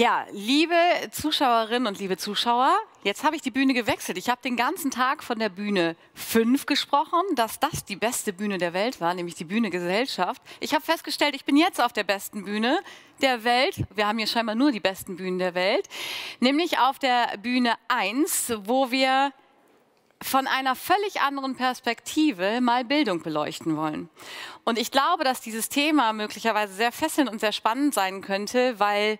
Ja, liebe Zuschauerinnen und liebe Zuschauer, jetzt habe ich die Bühne gewechselt. Ich habe den ganzen Tag von der Bühne 5 gesprochen, dass das die beste Bühne der Welt war, nämlich die Bühne Gesellschaft. Ich habe festgestellt, ich bin jetzt auf der besten Bühne der Welt. Wir haben hier scheinbar nur die besten Bühnen der Welt. Nämlich auf der Bühne 1, wo wir von einer völlig anderen Perspektive mal Bildung beleuchten wollen. Und ich glaube, dass dieses Thema möglicherweise sehr fesselnd und sehr spannend sein könnte, weil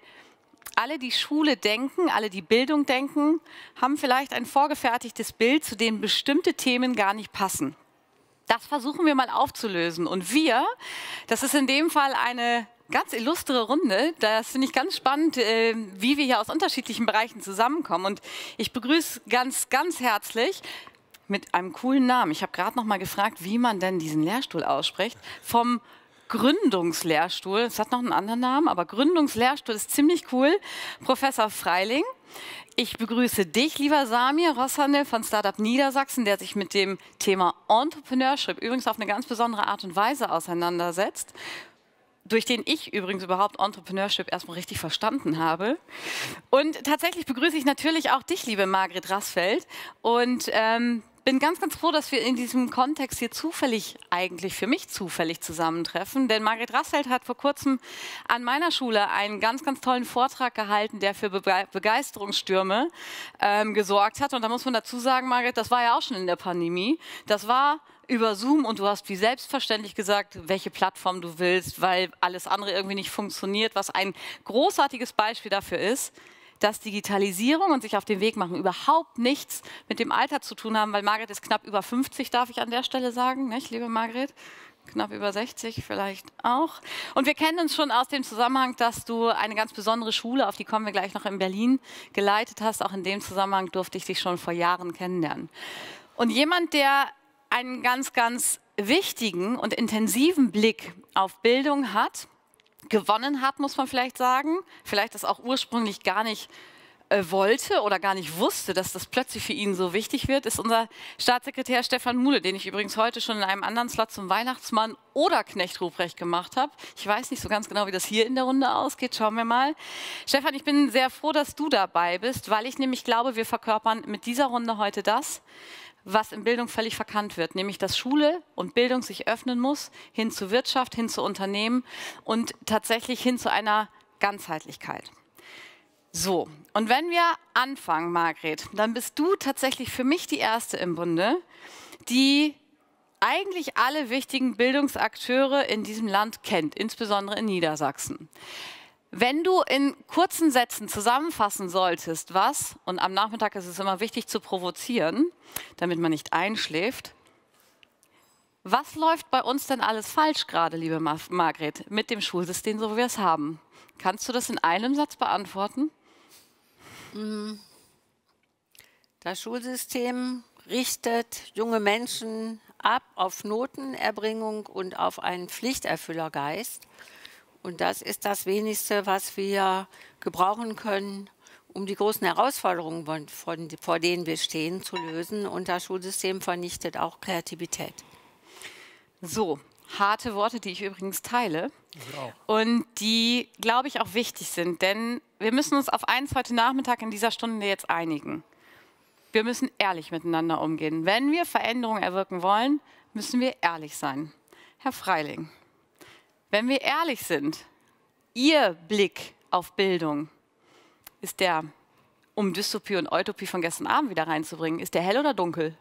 alle, die Schule denken, alle, die Bildung denken, haben vielleicht ein vorgefertigtes Bild, zu dem bestimmte Themen gar nicht passen. Das versuchen wir mal aufzulösen. Und wir, das ist in dem Fall eine ganz illustre Runde. Das finde ich ganz spannend, wie wir hier aus unterschiedlichen Bereichen zusammenkommen. Und ich begrüße ganz herzlich mit einem coolen Namen. Ich habe gerade noch mal gefragt, wie man denn diesen Lehrstuhl ausspricht. Vom Gründungslehrstuhl, es hat noch einen anderen Namen, aber Gründungslehrstuhl ist ziemlich cool, Professor Freiling. Ich begrüße dich, lieber Samir Roshandel von Startup Niedersachsen, der sich mit dem Thema Entrepreneurship übrigens auf eine ganz besondere Art und Weise auseinandersetzt, durch den ich übrigens überhaupt Entrepreneurship erstmal richtig verstanden habe. Und tatsächlich begrüße ich natürlich auch dich, liebe Margret Rasfeld. Und bin ganz froh, dass wir in diesem Kontext hier zufällig, eigentlich für mich zufällig zusammentreffen, denn Margret Rasfeld hat vor kurzem an meiner Schule einen ganz tollen Vortrag gehalten, der für Begeisterungsstürme gesorgt hat. Und da muss man dazu sagen, Margret, das war ja auch schon in der Pandemie. Das war über Zoom und du hast wie selbstverständlich gesagt, welche Plattform du willst, weil alles andere irgendwie nicht funktioniert, was ein großartiges Beispiel dafür ist, dass Digitalisierung und sich auf den Weg machen überhaupt nichts mit dem Alter zu tun haben, weil Margret ist knapp über 50, darf ich an der Stelle sagen, nicht, liebe Margret? Knapp über 60 vielleicht auch. Und wir kennen uns schon aus dem Zusammenhang, dass du eine ganz besondere Schule, auf die kommen wir gleich noch, in Berlin geleitet hast. Auch in dem Zusammenhang durfte ich dich schon vor Jahren kennenlernen. Und jemand, der einen ganz wichtigen und intensiven Blick auf Bildung hat, gewonnen hat, muss man vielleicht sagen, vielleicht das auch ursprünglich gar nicht wollte oder gar nicht wusste, dass das plötzlich für ihn so wichtig wird, ist unser Staatssekretär Stefan Muhle, den ich übrigens heute schon in einem anderen Slot zum Weihnachtsmann oder Knecht Ruprecht gemacht habe. Ich weiß nicht so ganz genau, wie das hier in der Runde ausgeht, schauen wir mal. Stefan, ich bin sehr froh, dass du dabei bist, weil ich nämlich glaube, wir verkörpern mit dieser Runde heute das, was in Bildung völlig verkannt wird, nämlich dass Schule und Bildung sich öffnen muss, hin zu Wirtschaft, hin zu Unternehmen und tatsächlich hin zu einer Ganzheitlichkeit. So, und wenn wir anfangen, Margret, dann bist du tatsächlich für mich die Erste im Bunde, die eigentlich alle wichtigen Bildungsakteure in diesem Land kennt, insbesondere in Niedersachsen. Wenn du in kurzen Sätzen zusammenfassen solltest, was, und am Nachmittag ist es immer wichtig zu provozieren, damit man nicht einschläft, was läuft bei uns denn alles falsch gerade, liebe Margret, mit dem Schulsystem, so wie wir es haben? Kannst du das in einem Satz beantworten? Das Schulsystem richtet junge Menschen ab auf Notenerbringung und auf einen Pflichterfüllergeist. Und das ist das Wenigste, was wir gebrauchen können, um die großen Herausforderungen, vor denen wir stehen, zu lösen. Und das Schulsystem vernichtet auch Kreativität. So, harte Worte, die ich übrigens teile. Ja. Und die, glaube ich, auch wichtig sind. Denn wir müssen uns auf eins heute Nachmittag in dieser Stunde jetzt einigen. Wir müssen ehrlich miteinander umgehen. Wenn wir Veränderungen erwirken wollen, müssen wir ehrlich sein. Herr Freiling, wenn wir ehrlich sind, Ihr Blick auf Bildung ist der, um Dystopie und Utopie von gestern Abend wieder reinzubringen, ist der hell oder dunkel?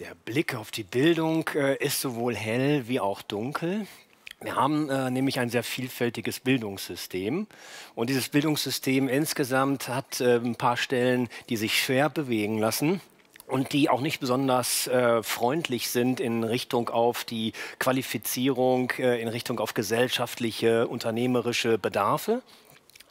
Der Blick auf die Bildung ist sowohl hell wie auch dunkel. Wir haben nämlich ein sehr vielfältiges Bildungssystem und dieses Bildungssystem insgesamt hat ein paar Stellen, die sich schwer bewegen lassen. Und die auch nicht besonders freundlich sind in Richtung auf die Qualifizierung, in Richtung auf gesellschaftliche, unternehmerische Bedarfe.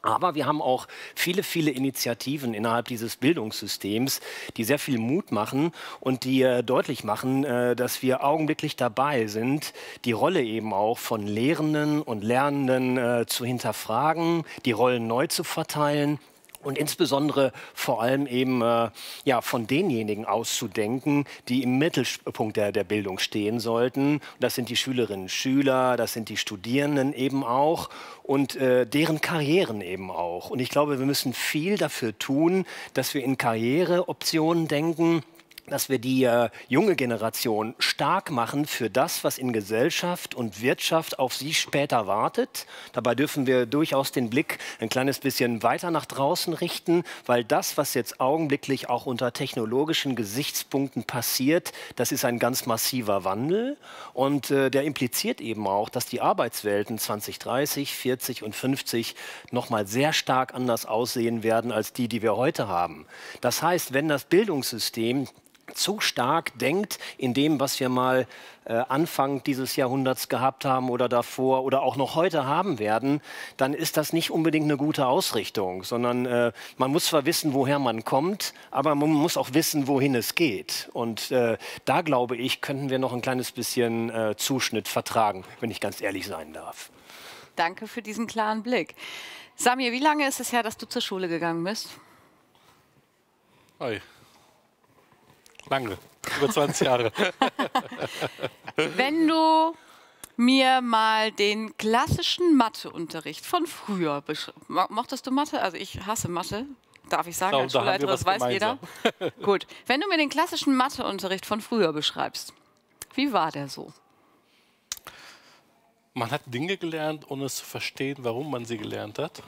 Aber wir haben auch viele Initiativen innerhalb dieses Bildungssystems, die sehr viel Mut machen und die deutlich machen, dass wir augenblicklich dabei sind, die Rolle eben auch von Lehrenden und Lernenden zu hinterfragen, die Rollen neu zu verteilen. und insbesondere vor allem eben ja, von denjenigen auszudenken, die im Mittelpunkt der Bildung stehen sollten. Das sind die Schülerinnen und Schüler, das sind die Studierenden eben auch und deren Karrieren eben auch. Und ich glaube, wir müssen viel dafür tun, dass wir in Karriereoptionen denken, dass wir die junge Generation stark machen für das, was in Gesellschaft und Wirtschaft auf sie später wartet. Dabei dürfen wir durchaus den Blick ein kleines bisschen weiter nach draußen richten, weil das, was jetzt augenblicklich auch unter technologischen Gesichtspunkten passiert, das ist ein ganz massiver Wandel. Und der impliziert eben auch, dass die Arbeitswelten 2030, 40 und 50 nochmal sehr stark anders aussehen werden als die, die wir heute haben. Das heißt, wenn das Bildungssystem zu stark denkt in dem, was wir mal Anfang dieses Jahrhunderts gehabt haben oder davor oder auch noch heute haben werden, dann ist das nicht unbedingt eine gute Ausrichtung, sondern man muss zwar wissen, woher man kommt, aber man muss auch wissen, wohin es geht. Und da, glaube ich, könnten wir noch ein kleines bisschen Zuschnitt vertragen, wenn ich ganz ehrlich sein darf. Danke für diesen klaren Blick. Samir, wie lange ist es her, dass du zur Schule gegangen bist? Hi. Lange, über 20 Jahre. Wenn du mir mal den klassischen Matheunterricht von früher beschreibst. Mochtest du Mathe? Also ich hasse Mathe, darf ich sagen, als Schulleiter, das weiß jeder. Gut, wenn du mir den klassischen Matheunterricht von früher beschreibst, wie war der so? Man hat Dinge gelernt, ohne es zu verstehen, warum man sie gelernt hat.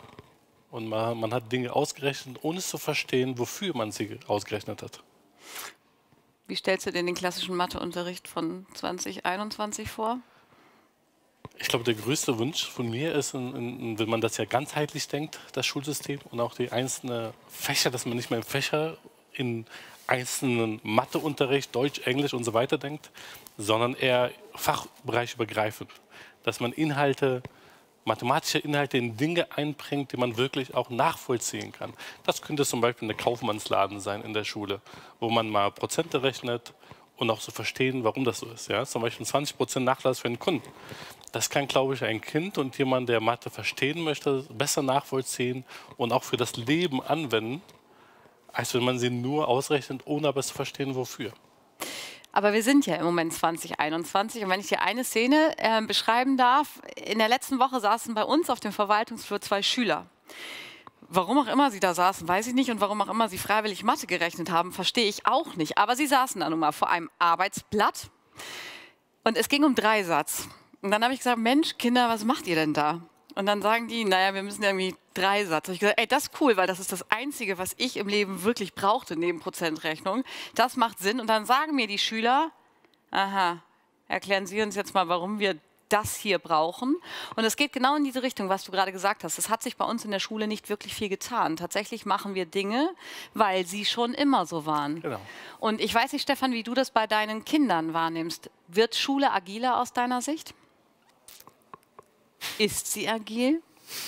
Und man hat Dinge ausgerechnet, ohne es zu verstehen, wofür man sie ausgerechnet hat. Wie stellst du dir den klassischen Matheunterricht von 2021 vor? Ich glaube, der größte Wunsch von mir ist, wenn man das ja ganzheitlich denkt, das Schulsystem und auch die einzelnen Fächer, dass man nicht mehr im Fächer in einzelnen Matheunterricht, Deutsch, Englisch und so weiter denkt, sondern eher fachbereichübergreifend. Dass man Inhalte, mathematische Inhalte in Dinge einbringt, die man wirklich auch nachvollziehen kann. Das könnte zum Beispiel ein Kaufmannsladen sein in der Schule, wo man mal Prozente rechnet und auch so verstehen, warum das so ist. Ja? Zum Beispiel 20% Nachlass für einen Kunden. Das kann, glaube ich, ein Kind und jemand, der Mathe verstehen möchte, besser nachvollziehen und auch für das Leben anwenden, als wenn man sie nur ausrechnet, ohne aber zu verstehen, wofür. Aber wir sind ja im Moment 2021 und wenn ich dir eine Szene beschreiben darf, in der letzten Woche saßen bei uns auf dem Verwaltungsflur zwei Schüler. Warum auch immer sie da saßen, weiß ich nicht und warum auch immer sie freiwillig Mathe gerechnet haben, verstehe ich auch nicht. Aber sie saßen da nun mal vor einem Arbeitsblatt und es ging um Dreisatz. Und dann habe ich gesagt, Mensch Kinder, was macht ihr denn da? Und dann sagen die, naja, wir müssen irgendwie Dreisatz. Und ich gesagt, ey, das ist cool, weil das ist das Einzige, was ich im Leben wirklich brauchte, neben Prozentrechnung. Das macht Sinn. Und dann sagen mir die Schüler, aha, erklären Sie uns jetzt mal, warum wir das hier brauchen. Und es geht genau in diese Richtung, was du gerade gesagt hast. Es hat sich bei uns in der Schule nicht wirklich viel getan. Tatsächlich machen wir Dinge, weil sie schon immer so waren. Genau. Und ich weiß nicht, Stefan, wie du das bei deinen Kindern wahrnimmst. Wird Schule agiler aus deiner Sicht? Ist sie agil?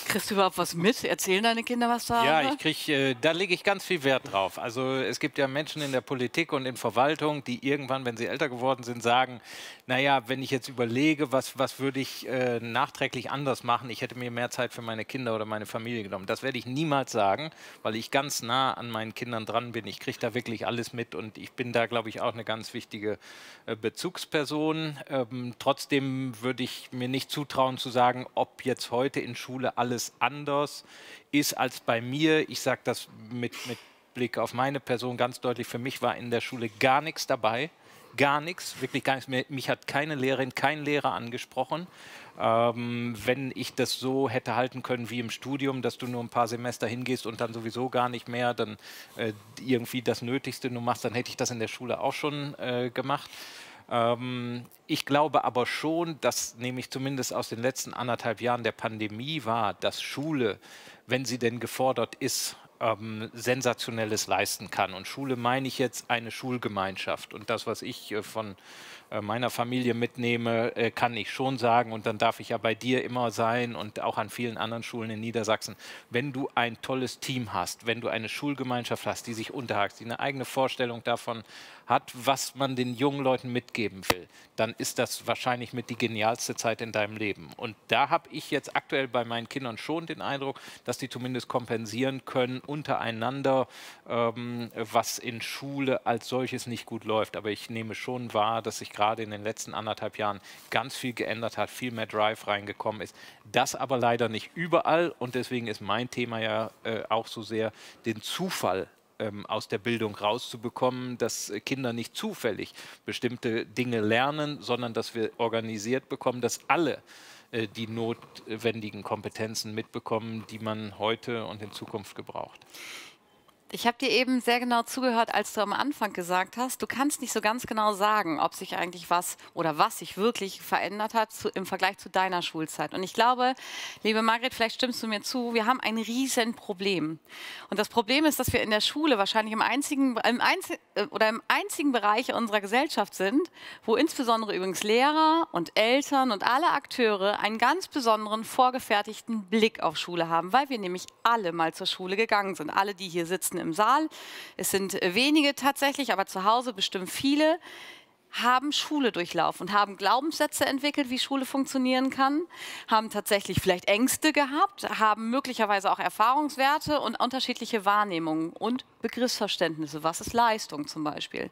Kriegst du überhaupt was mit? Erzählen deine Kinder was da? Ja, ich kriege, da lege ich ganz viel Wert drauf. Also es gibt ja Menschen in der Politik und in Verwaltung, die irgendwann, wenn sie älter geworden sind, sagen, naja, wenn ich jetzt überlege, was würde ich nachträglich anders machen? Ich hätte mir mehr Zeit für meine Kinder oder meine Familie genommen. Das werde ich niemals sagen, weil ich ganz nah an meinen Kindern dran bin. Ich kriege da wirklich alles mit und ich bin da, glaube ich, auch eine ganz wichtige Bezugsperson. Trotzdem würde ich mir nicht zutrauen zu sagen, ob jetzt heute in Schule alles anders ist als bei mir. Ich sage das mit Blick auf meine Person ganz deutlich. Für mich war in der Schule gar nichts dabei. Gar nichts, wirklich gar nichts. Mich hat keine Lehrerin, kein Lehrer angesprochen. Wenn ich das so hätte halten können wie im Studium, dass du nur ein paar Semester hingehst und dann sowieso gar nicht mehr, dann irgendwie das Nötigste nur machst, dann hätte ich das in der Schule auch schon gemacht. Ich glaube aber schon, das nehme ich zumindest aus den letzten 1,5 Jahren der Pandemie wahr, dass Schule, wenn sie denn gefordert ist, Sensationelles leisten kann. Und Schule meine ich jetzt eine Schulgemeinschaft. Und das, was ich von meiner Familie mitnehme, kann ich schon sagen. Und dann darf ich ja bei dir immer sein und auch an vielen anderen Schulen in Niedersachsen. Wenn du ein tolles Team hast, wenn du eine Schulgemeinschaft hast, die sich unterhakt, die eine eigene Vorstellung davon hat, was man den jungen Leuten mitgeben will, dann ist das wahrscheinlich mit die genialste Zeit in deinem Leben. Und da habe ich jetzt aktuell bei meinen Kindern schon den Eindruck, dass die zumindest kompensieren können, untereinander, was in Schule als solches nicht gut läuft. Aber ich nehme schon wahr, dass sich gerade in den letzten 1,5 Jahren ganz viel geändert hat, viel mehr Drive reingekommen ist. Das aber leider nicht überall und deswegen ist mein Thema ja auch so sehr, den Zufall aus der Bildung rauszubekommen, dass Kinder nicht zufällig bestimmte Dinge lernen, sondern dass wir organisiert bekommen, dass alle die notwendigen Kompetenzen mitbekommen, die man heute und in Zukunft gebraucht. Ich habe dir eben sehr genau zugehört, als du am Anfang gesagt hast, du kannst nicht so ganz genau sagen, ob sich eigentlich was oder was sich wirklich verändert hat im Vergleich zu deiner Schulzeit. Und ich glaube, liebe Margret, vielleicht stimmst du mir zu, wir haben ein Riesenproblem. Und das Problem ist, dass wir in der Schule wahrscheinlich im einzigen Bereich unserer Gesellschaft sind, wo insbesondere übrigens Lehrer und Eltern und alle Akteure einen ganz besonderen, vorgefertigten Blick auf Schule haben, weil wir nämlich alle mal zur Schule gegangen sind, alle, die hier sitzen im Saal. Es sind wenige tatsächlich, aber zu Hause bestimmt viele, haben Schule durchlaufen und haben Glaubenssätze entwickelt, wie Schule funktionieren kann, haben tatsächlich vielleicht Ängste gehabt, haben möglicherweise auch Erfahrungswerte und unterschiedliche Wahrnehmungen und Begriffsverständnisse. Was ist Leistung zum Beispiel?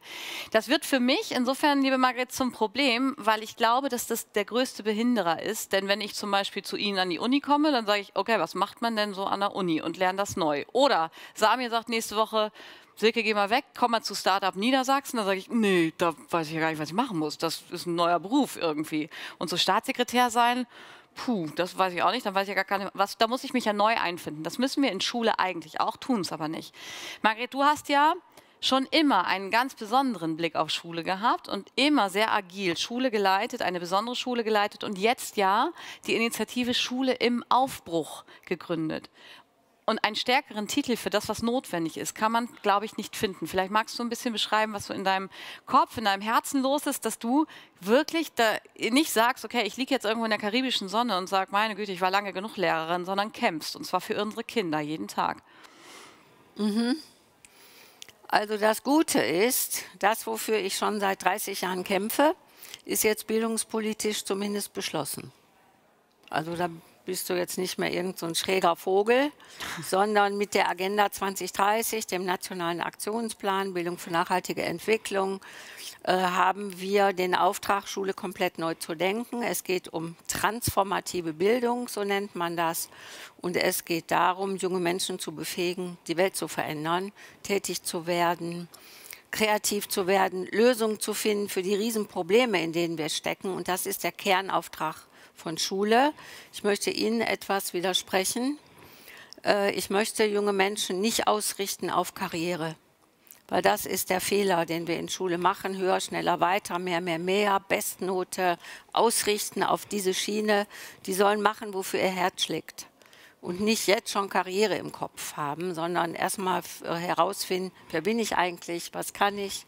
Das wird für mich insofern, liebe Margret, zum Problem, weil ich glaube, dass das der größte Behinderer ist. Denn wenn ich zum Beispiel zu Ihnen an die Uni komme, dann sage ich, okay, was macht man denn so an der Uni und lerne das neu? Oder Samir sagt nächste Woche, Silke, geh mal weg, komm mal zu Startup Niedersachsen. Da sage ich, nee, da weiß ich ja gar nicht, was ich machen muss. Das ist ein neuer Beruf irgendwie. Und so Staatssekretär sein, puh, das weiß ich auch nicht. Dann weiß ich ja gar nicht, was, da muss ich mich ja neu einfinden. Das müssen wir in Schule eigentlich auch, tun es aber nicht. Margret, du hast ja schon immer einen ganz besonderen Blick auf Schule gehabt und immer sehr agil Schule geleitet, eine besondere Schule geleitet und jetzt ja die Initiative Schule im Aufbruch gegründet. Und einen stärkeren Titel für das, was notwendig ist, kann man, glaube ich, nicht finden. Vielleicht magst du ein bisschen beschreiben, was so in deinem Kopf, in deinem Herzen los ist, dass du wirklich da nicht sagst, okay, ich liege jetzt irgendwo in der karibischen Sonne und sag, meine Güte, ich war lange genug Lehrerin, sondern kämpfst, und zwar für unsere Kinder, jeden Tag. Mhm. Also das Gute ist, das, wofür ich schon seit 30 Jahren kämpfe, ist jetzt bildungspolitisch zumindest beschlossen. Also da bist du jetzt nicht mehr irgend so ein schräger Vogel, sondern mit der Agenda 2030, dem Nationalen Aktionsplan Bildung für nachhaltige Entwicklung, haben wir den Auftrag, Schule komplett neu zu denken. Es geht um transformative Bildung, so nennt man das. Und es geht darum, junge Menschen zu befähigen, die Welt zu verändern, tätig zu werden, kreativ zu werden, Lösungen zu finden für die Riesenprobleme, in denen wir stecken. Und das ist der Kernauftrag von Schule. Ich möchte Ihnen etwas widersprechen. Ich möchte junge Menschen nicht ausrichten auf Karriere, weil das ist der Fehler, den wir in Schule machen. Höher, schneller, weiter, mehr, mehr, Bestnote, ausrichten auf diese Schiene. Die sollen machen, wofür ihr Herz schlägt und nicht jetzt schon Karriere im Kopf haben, sondern erstmal herausfinden, wer bin ich eigentlich, was kann ich,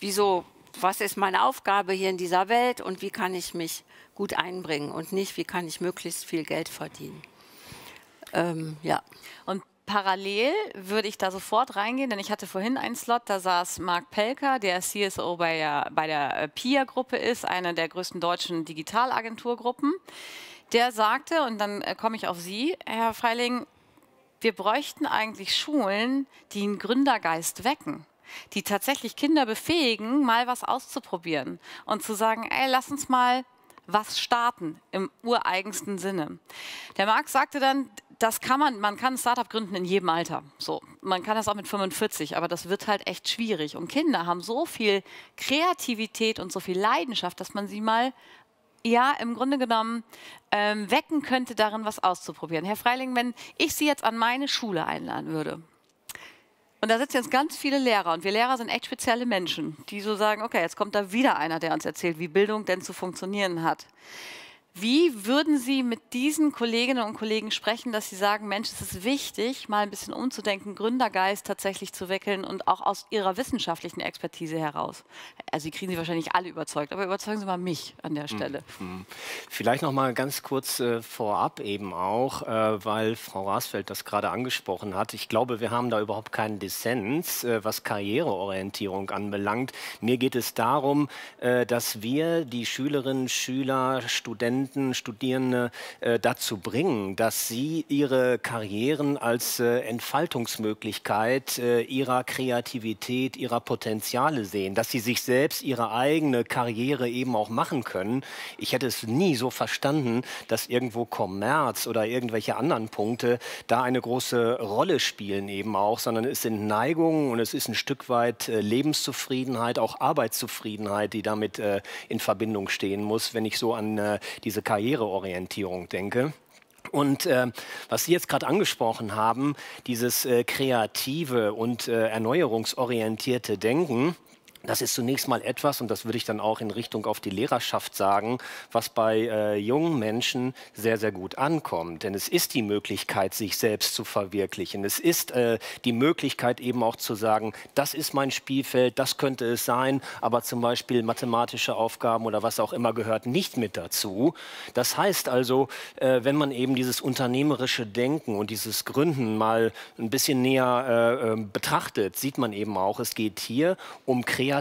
wieso, was ist meine Aufgabe hier in dieser Welt und wie kann ich mich gut einbringen und nicht, wie kann ich möglichst viel Geld verdienen. Ja. Und parallel würde ich da sofort reingehen, denn ich hatte vorhin einen Slot, da saß Mark Pelker, der CSO bei der PIA-Gruppe ist, einer der größten deutschen Digitalagenturgruppen. Der sagte, und dann komme ich auf Sie, Herr Freiling, wir bräuchten eigentlich Schulen, die einen Gründergeist wecken, die tatsächlich Kinder befähigen, mal was auszuprobieren und zu sagen, ey, lass uns mal was starten im ureigensten Sinne. Der Marx sagte dann, das kann man kann ein Startup gründen in jedem Alter. So, man kann das auch mit 45, aber das wird halt echt schwierig. Und Kinder haben so viel Kreativität und so viel Leidenschaft, dass man sie mal, ja, im Grunde genommen wecken könnte, darin was auszuprobieren. Herr Freiling, wenn ich Sie jetzt an meine Schule einladen würde, und da sitzen jetzt ganz viele Lehrer, und wir Lehrer sind echt spezielle Menschen, die so sagen, okay, jetzt kommt da wieder einer, der uns erzählt, wie Bildung denn zu funktionieren hat. Wie würden Sie mit diesen Kolleginnen und Kollegen sprechen, dass Sie sagen, Mensch, es ist wichtig, mal ein bisschen umzudenken, Gründergeist tatsächlich zu wecken und auch aus Ihrer wissenschaftlichen Expertise heraus? Also Sie kriegen Sie wahrscheinlich alle überzeugt, aber überzeugen Sie mal mich an der Stelle. Vielleicht noch mal ganz kurz vorab eben auch, weil Frau Rasfeld das gerade angesprochen hat. Ich glaube, wir haben da überhaupt keinen Dissens, was Karriereorientierung anbelangt. Mir geht es darum, dass wir die Schülerinnen, Schüler, Studenten, Studenten, Studierende dazu bringen, dass sie ihre Karrieren als Entfaltungsmöglichkeit ihrer Kreativität, ihrer Potenziale sehen, dass sie sich selbst ihre eigene Karriere eben auch machen können. Ich hätte es nie so verstanden, dass irgendwo Kommerz oder irgendwelche anderen Punkte da eine große Rolle spielen eben auch, sondern es sind Neigungen und es ist ein Stück weit Lebenszufriedenheit, auch Arbeitszufriedenheit, die damit in Verbindung stehen muss, wenn ich so an diese Karriereorientierung denke. Und was Sie jetzt gerade angesprochen haben, dieses kreative und erneuerungsorientierte Denken, das ist zunächst mal etwas, und das würde ich dann auch in Richtung auf die Lehrerschaft sagen, was bei jungen Menschen sehr, sehr gut ankommt. Denn es ist die Möglichkeit, sich selbst zu verwirklichen. Es ist die Möglichkeit eben auch zu sagen, das ist mein Spielfeld, das könnte es sein, aber zum Beispiel mathematische Aufgaben oder was auch immer gehört nicht mit dazu. Das heißt also, wenn man eben dieses unternehmerische Denken und dieses Gründen mal ein bisschen näher betrachtet, sieht man eben auch, es geht hier um kreatives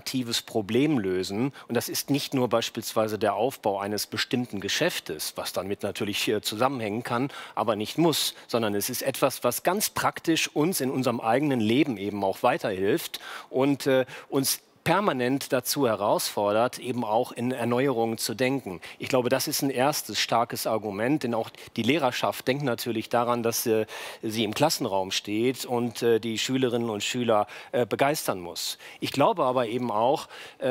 Problem lösen. Und das ist nicht nur beispielsweise der Aufbau eines bestimmten Geschäftes, was dann mit natürlich zusammenhängen kann, aber nicht muss, sondern es ist etwas, was ganz praktisch uns in unserem eigenen Leben eben auch weiterhilft und uns permanent dazu herausfordert, eben auch in Erneuerungen zu denken. Ich glaube, das ist ein erstes starkes Argument, denn auch die Lehrerschaft denkt natürlich daran, dass sie im Klassenraum steht und die Schülerinnen und Schüler begeistern muss. Ich glaube aber eben auch,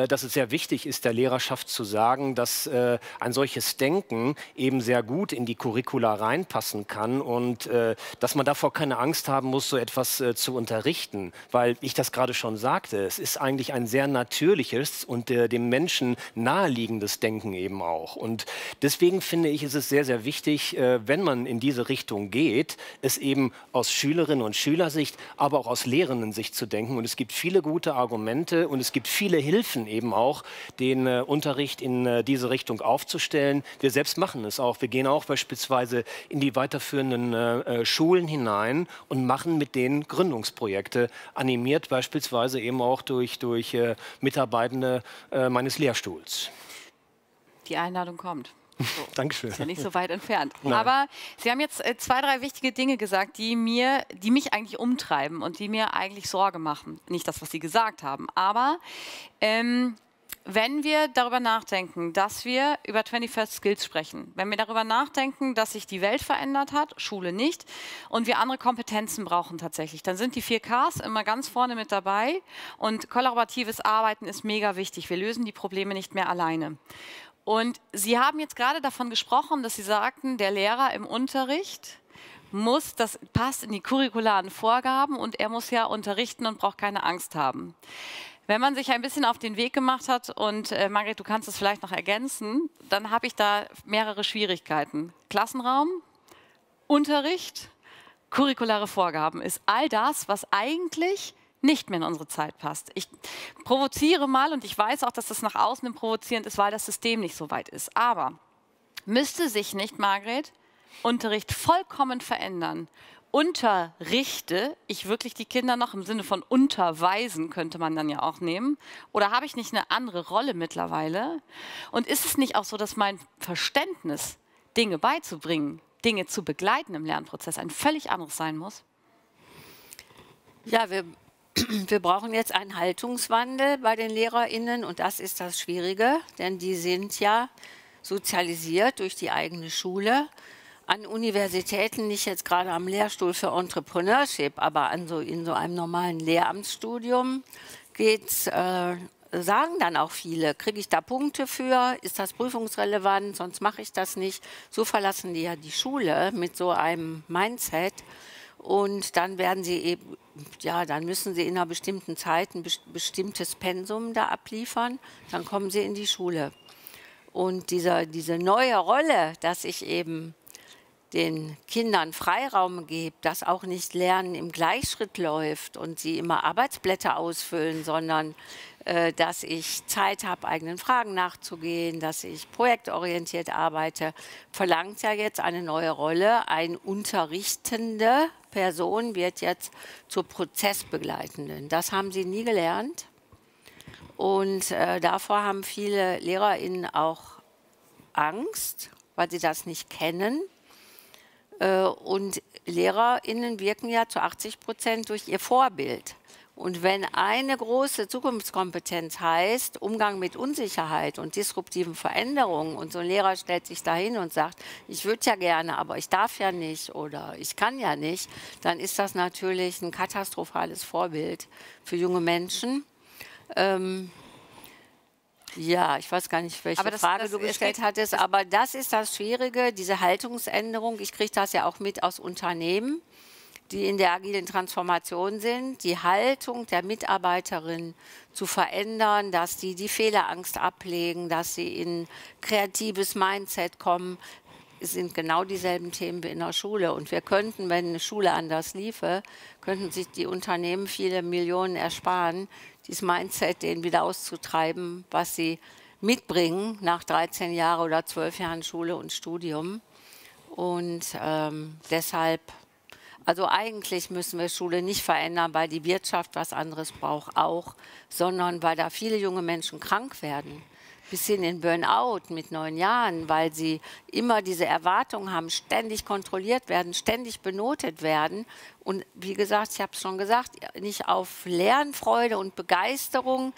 dass es sehr wichtig ist, der Lehrerschaft zu sagen, dass ein solches Denken eben sehr gut in die Curricula reinpassen kann und dass man davor keine Angst haben muss, so etwas zu unterrichten, weil ich das gerade schon sagte, es ist eigentlich ein sehr natürliches und dem Menschen naheliegendes Denken eben auch. Und deswegen finde ich, ist es sehr, sehr wichtig, wenn man in diese Richtung geht, es eben aus Schülerinnen- und Schülersicht, aber auch aus Lehrenden-Sicht zu denken. Und es gibt viele gute Argumente und es gibt viele Hilfen eben auch, den Unterricht in diese Richtung aufzustellen. Wir selbst machen es auch. Wir gehen auch beispielsweise in die weiterführenden Schulen hinein und machen mit denen Gründungsprojekte, animiert beispielsweise eben auch durch Mitarbeitende meines Lehrstuhls. Die Einladung kommt. So. Dankeschön. Ist ja nicht so weit entfernt. Nein. Aber Sie haben jetzt zwei, drei wichtige Dinge gesagt, die mich eigentlich umtreiben und die mir eigentlich Sorge machen. Nicht das, was Sie gesagt haben, aber wenn wir darüber nachdenken, dass wir über 21st Skills sprechen, wenn wir darüber nachdenken, dass sich die Welt verändert hat, Schule nicht, und wir andere Kompetenzen brauchen tatsächlich, dann sind die 4Ks immer ganz vorne mit dabei und kollaboratives Arbeiten ist mega wichtig. Wir lösen die Probleme nicht mehr alleine. Und Sie haben jetzt gerade davon gesprochen, dass Sie sagten, der Lehrer im Unterricht muss, das passt in die curricularen Vorgaben und er muss ja unterrichten und braucht keine Angst haben. Wenn man sich ein bisschen auf den Weg gemacht hat, und Margret, du kannst es vielleicht noch ergänzen, dann habe ich da mehrere Schwierigkeiten. Klassenraum, Unterricht, curriculare Vorgaben ist all das, was eigentlich nicht mehr in unsere Zeit passt. Ich provoziere mal und ich weiß auch, dass das nach außen provozierend ist, weil das System nicht so weit ist. Aber müsste sich nicht, Margret, Unterricht vollkommen verändern? Unterrichte ich wirklich die Kinder noch im Sinne von unterweisen, könnte man dann ja auch nehmen? Oder habe ich nicht eine andere Rolle mittlerweile? Und ist es nicht auch so, dass mein Verständnis, Dinge beizubringen, Dinge zu begleiten im Lernprozess, ein völlig anderes sein muss? Ja, wir brauchen jetzt einen Haltungswandel bei den LehrerInnen und das ist das Schwierige, denn die sind ja sozialisiert durch die eigene Schule. An Universitäten, nicht jetzt gerade am Lehrstuhl für Entrepreneurship, aber in so einem normalen Lehramtsstudium geht's, sagen dann auch viele, kriege ich da Punkte für, ist das prüfungsrelevant, sonst mache ich das nicht. So verlassen die ja die Schule mit so einem Mindset und dann werden sie eben, ja, dann müssen sie in einer bestimmten Zeit ein bestimmtes Pensum da abliefern, dann kommen sie in die Schule. Und diese neue Rolle, dass ich eben den Kindern Freiraum gibt, dass auch nicht Lernen im Gleichschritt läuft und sie immer Arbeitsblätter ausfüllen, sondern dass ich Zeit habe, eigenen Fragen nachzugehen, dass ich projektorientiert arbeite, verlangt ja jetzt eine neue Rolle. Eine unterrichtende Person wird jetzt zur Prozessbegleitenden. Das haben sie nie gelernt und davor haben viele LehrerInnen auch Angst, weil sie das nicht kennen. Und LehrerInnen wirken ja zu 80% durch ihr Vorbild. Und wenn eine große Zukunftskompetenz heißt, Umgang mit Unsicherheit und disruptiven Veränderungen, und so ein Lehrer stellt sich dahin und sagt, ich würde ja gerne, aber ich darf ja nicht oder ich kann ja nicht, dann ist das natürlich ein katastrophales Vorbild für junge Menschen. Ja, ich weiß gar nicht, welche Frage du gestellt hattest, aber das ist das Schwierige, diese Haltungsänderung. Ich kriege das ja auch mit aus Unternehmen, die in der agilen Transformation sind, die Haltung der Mitarbeiterin zu verändern, dass sie die Fehlerangst ablegen, dass sie in kreatives Mindset kommen. Es sind genau dieselben Themen wie in der Schule. Und wir könnten, wenn eine Schule anders liefe, könnten sich die Unternehmen viele Millionen ersparen, dieses Mindset denen wieder auszutreiben, was sie mitbringen nach 13 Jahren oder 12 Jahren Schule und Studium. Und deshalb, also eigentlich müssen wir Schule nicht verändern, weil die Wirtschaft was anderes braucht auch, sondern weil da viele junge Menschen krank werden. Bis hin in Burnout mit 9 Jahren, weil sie immer diese Erwartung haben, ständig kontrolliert werden, ständig benotet werden. Und wie gesagt, ich habe es schon gesagt, nicht auf Lernfreude und Begeisterung,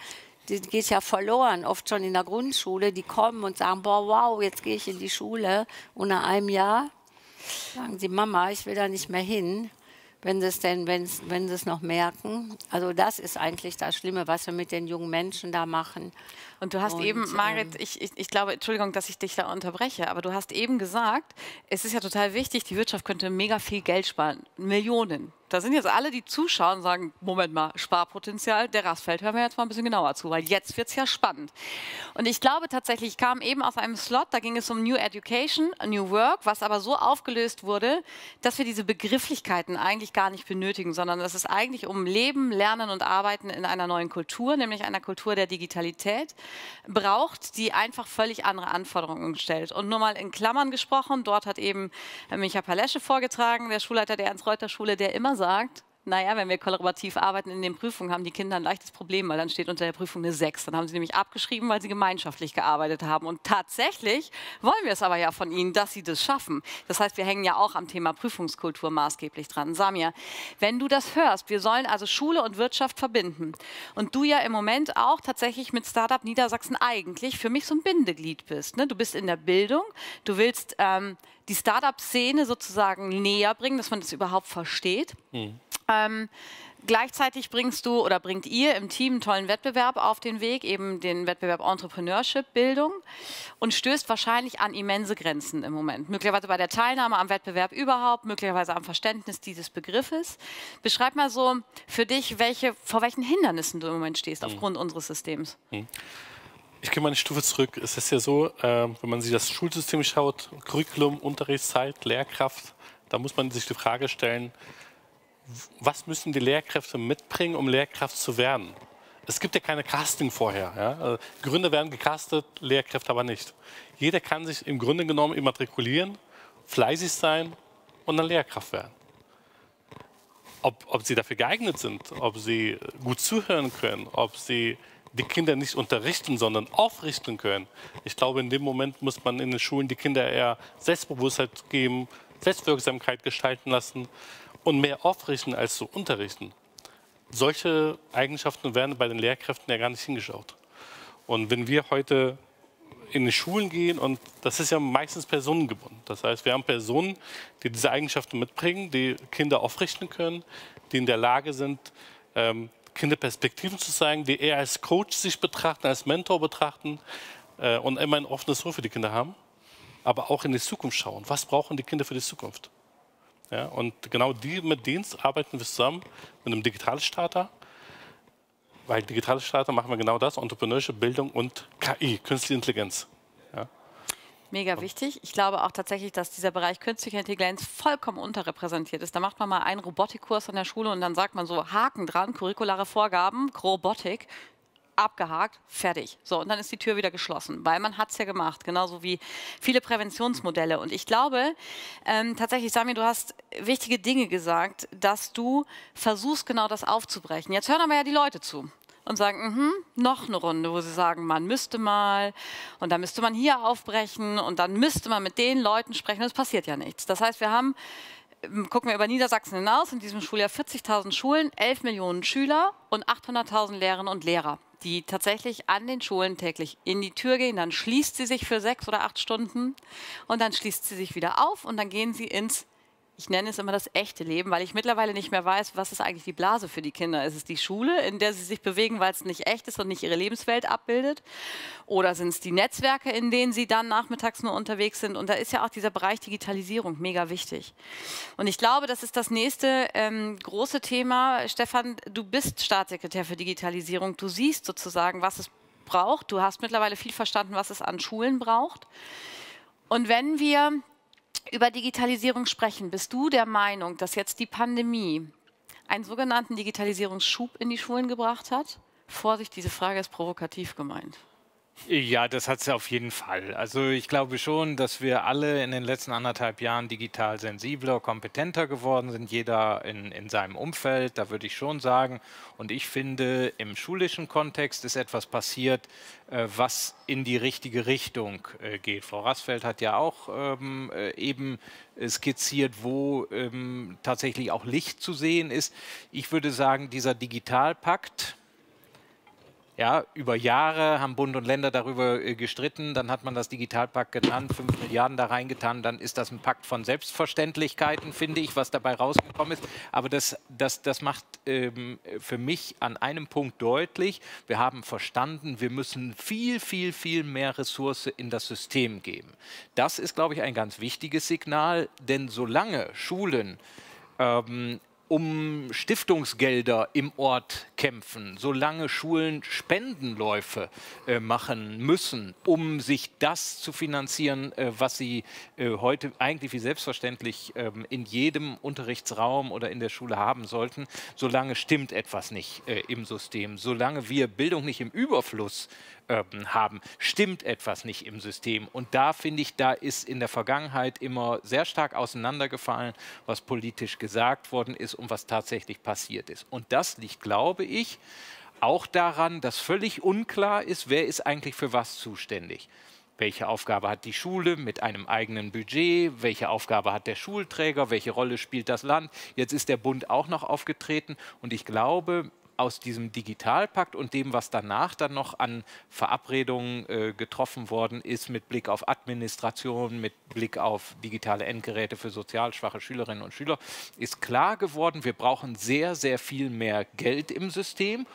die geht ja verloren, oft schon in der Grundschule, die kommen und sagen, boah, wow, jetzt gehe ich in die Schule. Und nach einem Jahr sagen sie, Mama, ich will da nicht mehr hin, wenn sie es noch merken. Also das ist eigentlich das Schlimme, was wir mit den jungen Menschen da machen. Und du hast eben, Margret, ich glaube, Entschuldigung, dass ich dich da unterbreche, aber du hast eben gesagt, es ist ja total wichtig, die Wirtschaft könnte mega viel Geld sparen, Millionen. Da sind jetzt alle, die zuschauen, sagen, Moment mal, Sparpotenzial, der Rasfeld, hören wir jetzt mal ein bisschen genauer zu, weil jetzt wird es ja spannend. Und ich glaube tatsächlich, ich kam eben aus einem Slot, da ging es um New Education, New Work, was aber so aufgelöst wurde, dass wir diese Begrifflichkeiten eigentlich gar nicht benötigen, sondern dass es eigentlich um Leben, Lernen und Arbeiten in einer neuen Kultur, nämlich einer Kultur der Digitalität, braucht, die einfach völlig andere Anforderungen stellt. Und nur mal in Klammern gesprochen, dort hat eben Micha Palesche vorgetragen, der Schulleiter der Ernst-Reuter-Schule, der immer sagt, naja, wenn wir kollaborativ arbeiten in den Prüfungen, haben die Kinder ein leichtes Problem, weil dann steht unter der Prüfung eine 6. Dann haben sie nämlich abgeschrieben, weil sie gemeinschaftlich gearbeitet haben. Und tatsächlich wollen wir es aber ja von ihnen, dass sie das schaffen. Das heißt, wir hängen ja auch am Thema Prüfungskultur maßgeblich dran. Samir, wenn du das hörst, wir sollen also Schule und Wirtschaft verbinden. Und du ja im Moment auch tatsächlich mit Startup Niedersachsen eigentlich für mich so ein Bindeglied bist. Ne? Du bist in der Bildung, du willst die Startup-Szene sozusagen näher bringen, dass man das überhaupt versteht. Mhm. Gleichzeitig bringst du oder bringt ihr im Team einen tollen Wettbewerb auf den Weg, eben den Wettbewerb Entrepreneurship-Bildung, und stößt wahrscheinlich an immense Grenzen im Moment. Möglicherweise bei der Teilnahme am Wettbewerb überhaupt, möglicherweise am Verständnis dieses Begriffes. Beschreib mal so für dich, vor welchen Hindernissen du im Moment stehst, aufgrund unseres Systems. Ich gehe mal eine Stufe zurück. Es ist ja so, wenn man sich das Schulsystem schaut, Curriculum, Unterrichtszeit, Lehrkraft, da muss man sich die Frage stellen, was müssen die Lehrkräfte mitbringen, um Lehrkraft zu werden? Es gibt ja keine Casting vorher. Ja? Also Gründer werden gecastet, Lehrkräfte aber nicht. Jeder kann sich im Grunde genommen immatrikulieren, fleißig sein und dann Lehrkraft werden. Ob sie dafür geeignet sind, ob sie gut zuhören können, ob sie die Kinder nicht unterrichten, sondern aufrichten können. Ich glaube, in dem Moment muss man in den Schulen die Kinder eher Selbstbewusstheit geben, Selbstwirksamkeit gestalten lassen. Und mehr aufrichten als zu unterrichten. Solche Eigenschaften werden bei den Lehrkräften ja gar nicht hingeschaut. Und wenn wir heute in die Schulen gehen, und das ist ja meistens personengebunden. Das heißt, wir haben Personen, die diese Eigenschaften mitbringen, die Kinder aufrichten können, die in der Lage sind, Kinder Perspektiven zu zeigen, die eher als Coach sich betrachten, als Mentor betrachten und immer ein offenes Ohr für die Kinder haben, aber auch in die Zukunft schauen. Was brauchen die Kinder für die Zukunft? Ja, und genau mit denen arbeiten wir zusammen mit einem Digitalstarter, weil Digitalstarter machen wir genau das, Entrepreneurship, Bildung und KI, Künstliche Intelligenz. Ja. Mega wichtig. Ich glaube auch tatsächlich, dass dieser Bereich Künstliche Intelligenz vollkommen unterrepräsentiert ist. Da macht man mal einen Robotikkurs an der Schule und dann sagt man so, Haken dran, curriculare Vorgaben, Robotik. Abgehakt, fertig. So, und dann ist die Tür wieder geschlossen, weil man hat es ja gemacht, genauso wie viele Präventionsmodelle. Und ich glaube, tatsächlich, Samir, du hast wichtige Dinge gesagt, dass du versuchst, genau das aufzubrechen. Jetzt hören aber ja die Leute zu. und sagen, noch eine Runde, wo sie sagen, man müsste mal und dann müsste man hier aufbrechen und dann müsste man mit den Leuten sprechen und es passiert ja nichts. Das heißt, wir haben, gucken wir über Niedersachsen hinaus, in diesem Schuljahr 40.000 Schulen, 11 Millionen Schüler und 800.000 Lehrerinnen und Lehrer, die tatsächlich an den Schulen täglich in die Tür gehen, dann schließt sie sich für 6 oder 8 Stunden und dann schließt sie sich wieder auf und dann gehen sie ins, ich nenne es immer das echte Leben, weil ich mittlerweile nicht mehr weiß, was ist eigentlich die Blase für die Kinder. Ist es die Schule, in der sie sich bewegen, weil es nicht echt ist und nicht ihre Lebenswelt abbildet? Oder sind es die Netzwerke, in denen sie dann nachmittags nur unterwegs sind? Und da ist ja auch dieser Bereich Digitalisierung mega wichtig. Und ich glaube, das ist das nächste große Thema. Stefan, du bist Staatssekretär für Digitalisierung. Du siehst sozusagen, was es braucht. Du hast mittlerweile viel verstanden, was es an Schulen braucht. Und wenn wir über Digitalisierung sprechen, bist du der Meinung, dass jetzt die Pandemie einen sogenannten Digitalisierungsschub in die Schulen gebracht hat? Vorsicht, diese Frage ist provokativ gemeint. Ja, das hat es auf jeden Fall. Also ich glaube schon, dass wir alle in den letzten 1,5 Jahren digital sensibler, kompetenter geworden sind, jeder in seinem Umfeld, da würde ich schon sagen. Und ich finde, im schulischen Kontext ist etwas passiert, was in die richtige Richtung geht. Frau Rasfeld hat ja auch eben skizziert, wo tatsächlich auch Licht zu sehen ist. Ich würde sagen, dieser Digitalpakt, ja, über Jahre haben Bund und Länder darüber gestritten, dann hat man das Digitalpakt genannt, 5 Milliarden da reingetan, dann ist das ein Pakt von Selbstverständlichkeiten, finde ich, was dabei rausgekommen ist. Aber das macht für mich an einem Punkt deutlich, wir haben verstanden, wir müssen viel, viel, viel mehr Ressource in das System geben. Das ist, glaube ich, ein ganz wichtiges Signal, denn solange Schulen um Stiftungsgelder im Ort kämpfen, solange Schulen Spendenläufe machen müssen, um sich das zu finanzieren, was sie heute eigentlich wie selbstverständlich in jedem Unterrichtsraum oder in der Schule haben sollten, solange stimmt etwas nicht im System. Solange wir Bildung nicht im Überfluss haben, stimmt etwas nicht im System. Und da finde ich, da ist in der Vergangenheit immer sehr stark auseinandergefallen, was politisch gesagt worden ist und was tatsächlich passiert ist. Und das liegt, glaube ich, auch daran, dass völlig unklar ist, wer ist eigentlich für was zuständig. Welche Aufgabe hat die Schule mit einem eigenen Budget? Welche Aufgabe hat der Schulträger? Welche Rolle spielt das Land? Jetzt ist der Bund auch noch aufgetreten. Und ich glaube, aus diesem Digitalpakt und dem, was danach dann noch an Verabredungen getroffen worden ist, mit Blick auf Administration, mit Blick auf digitale Endgeräte für sozial schwache Schülerinnen und Schüler, ist klar geworden, wir brauchen sehr, sehr viel mehr Geld im System.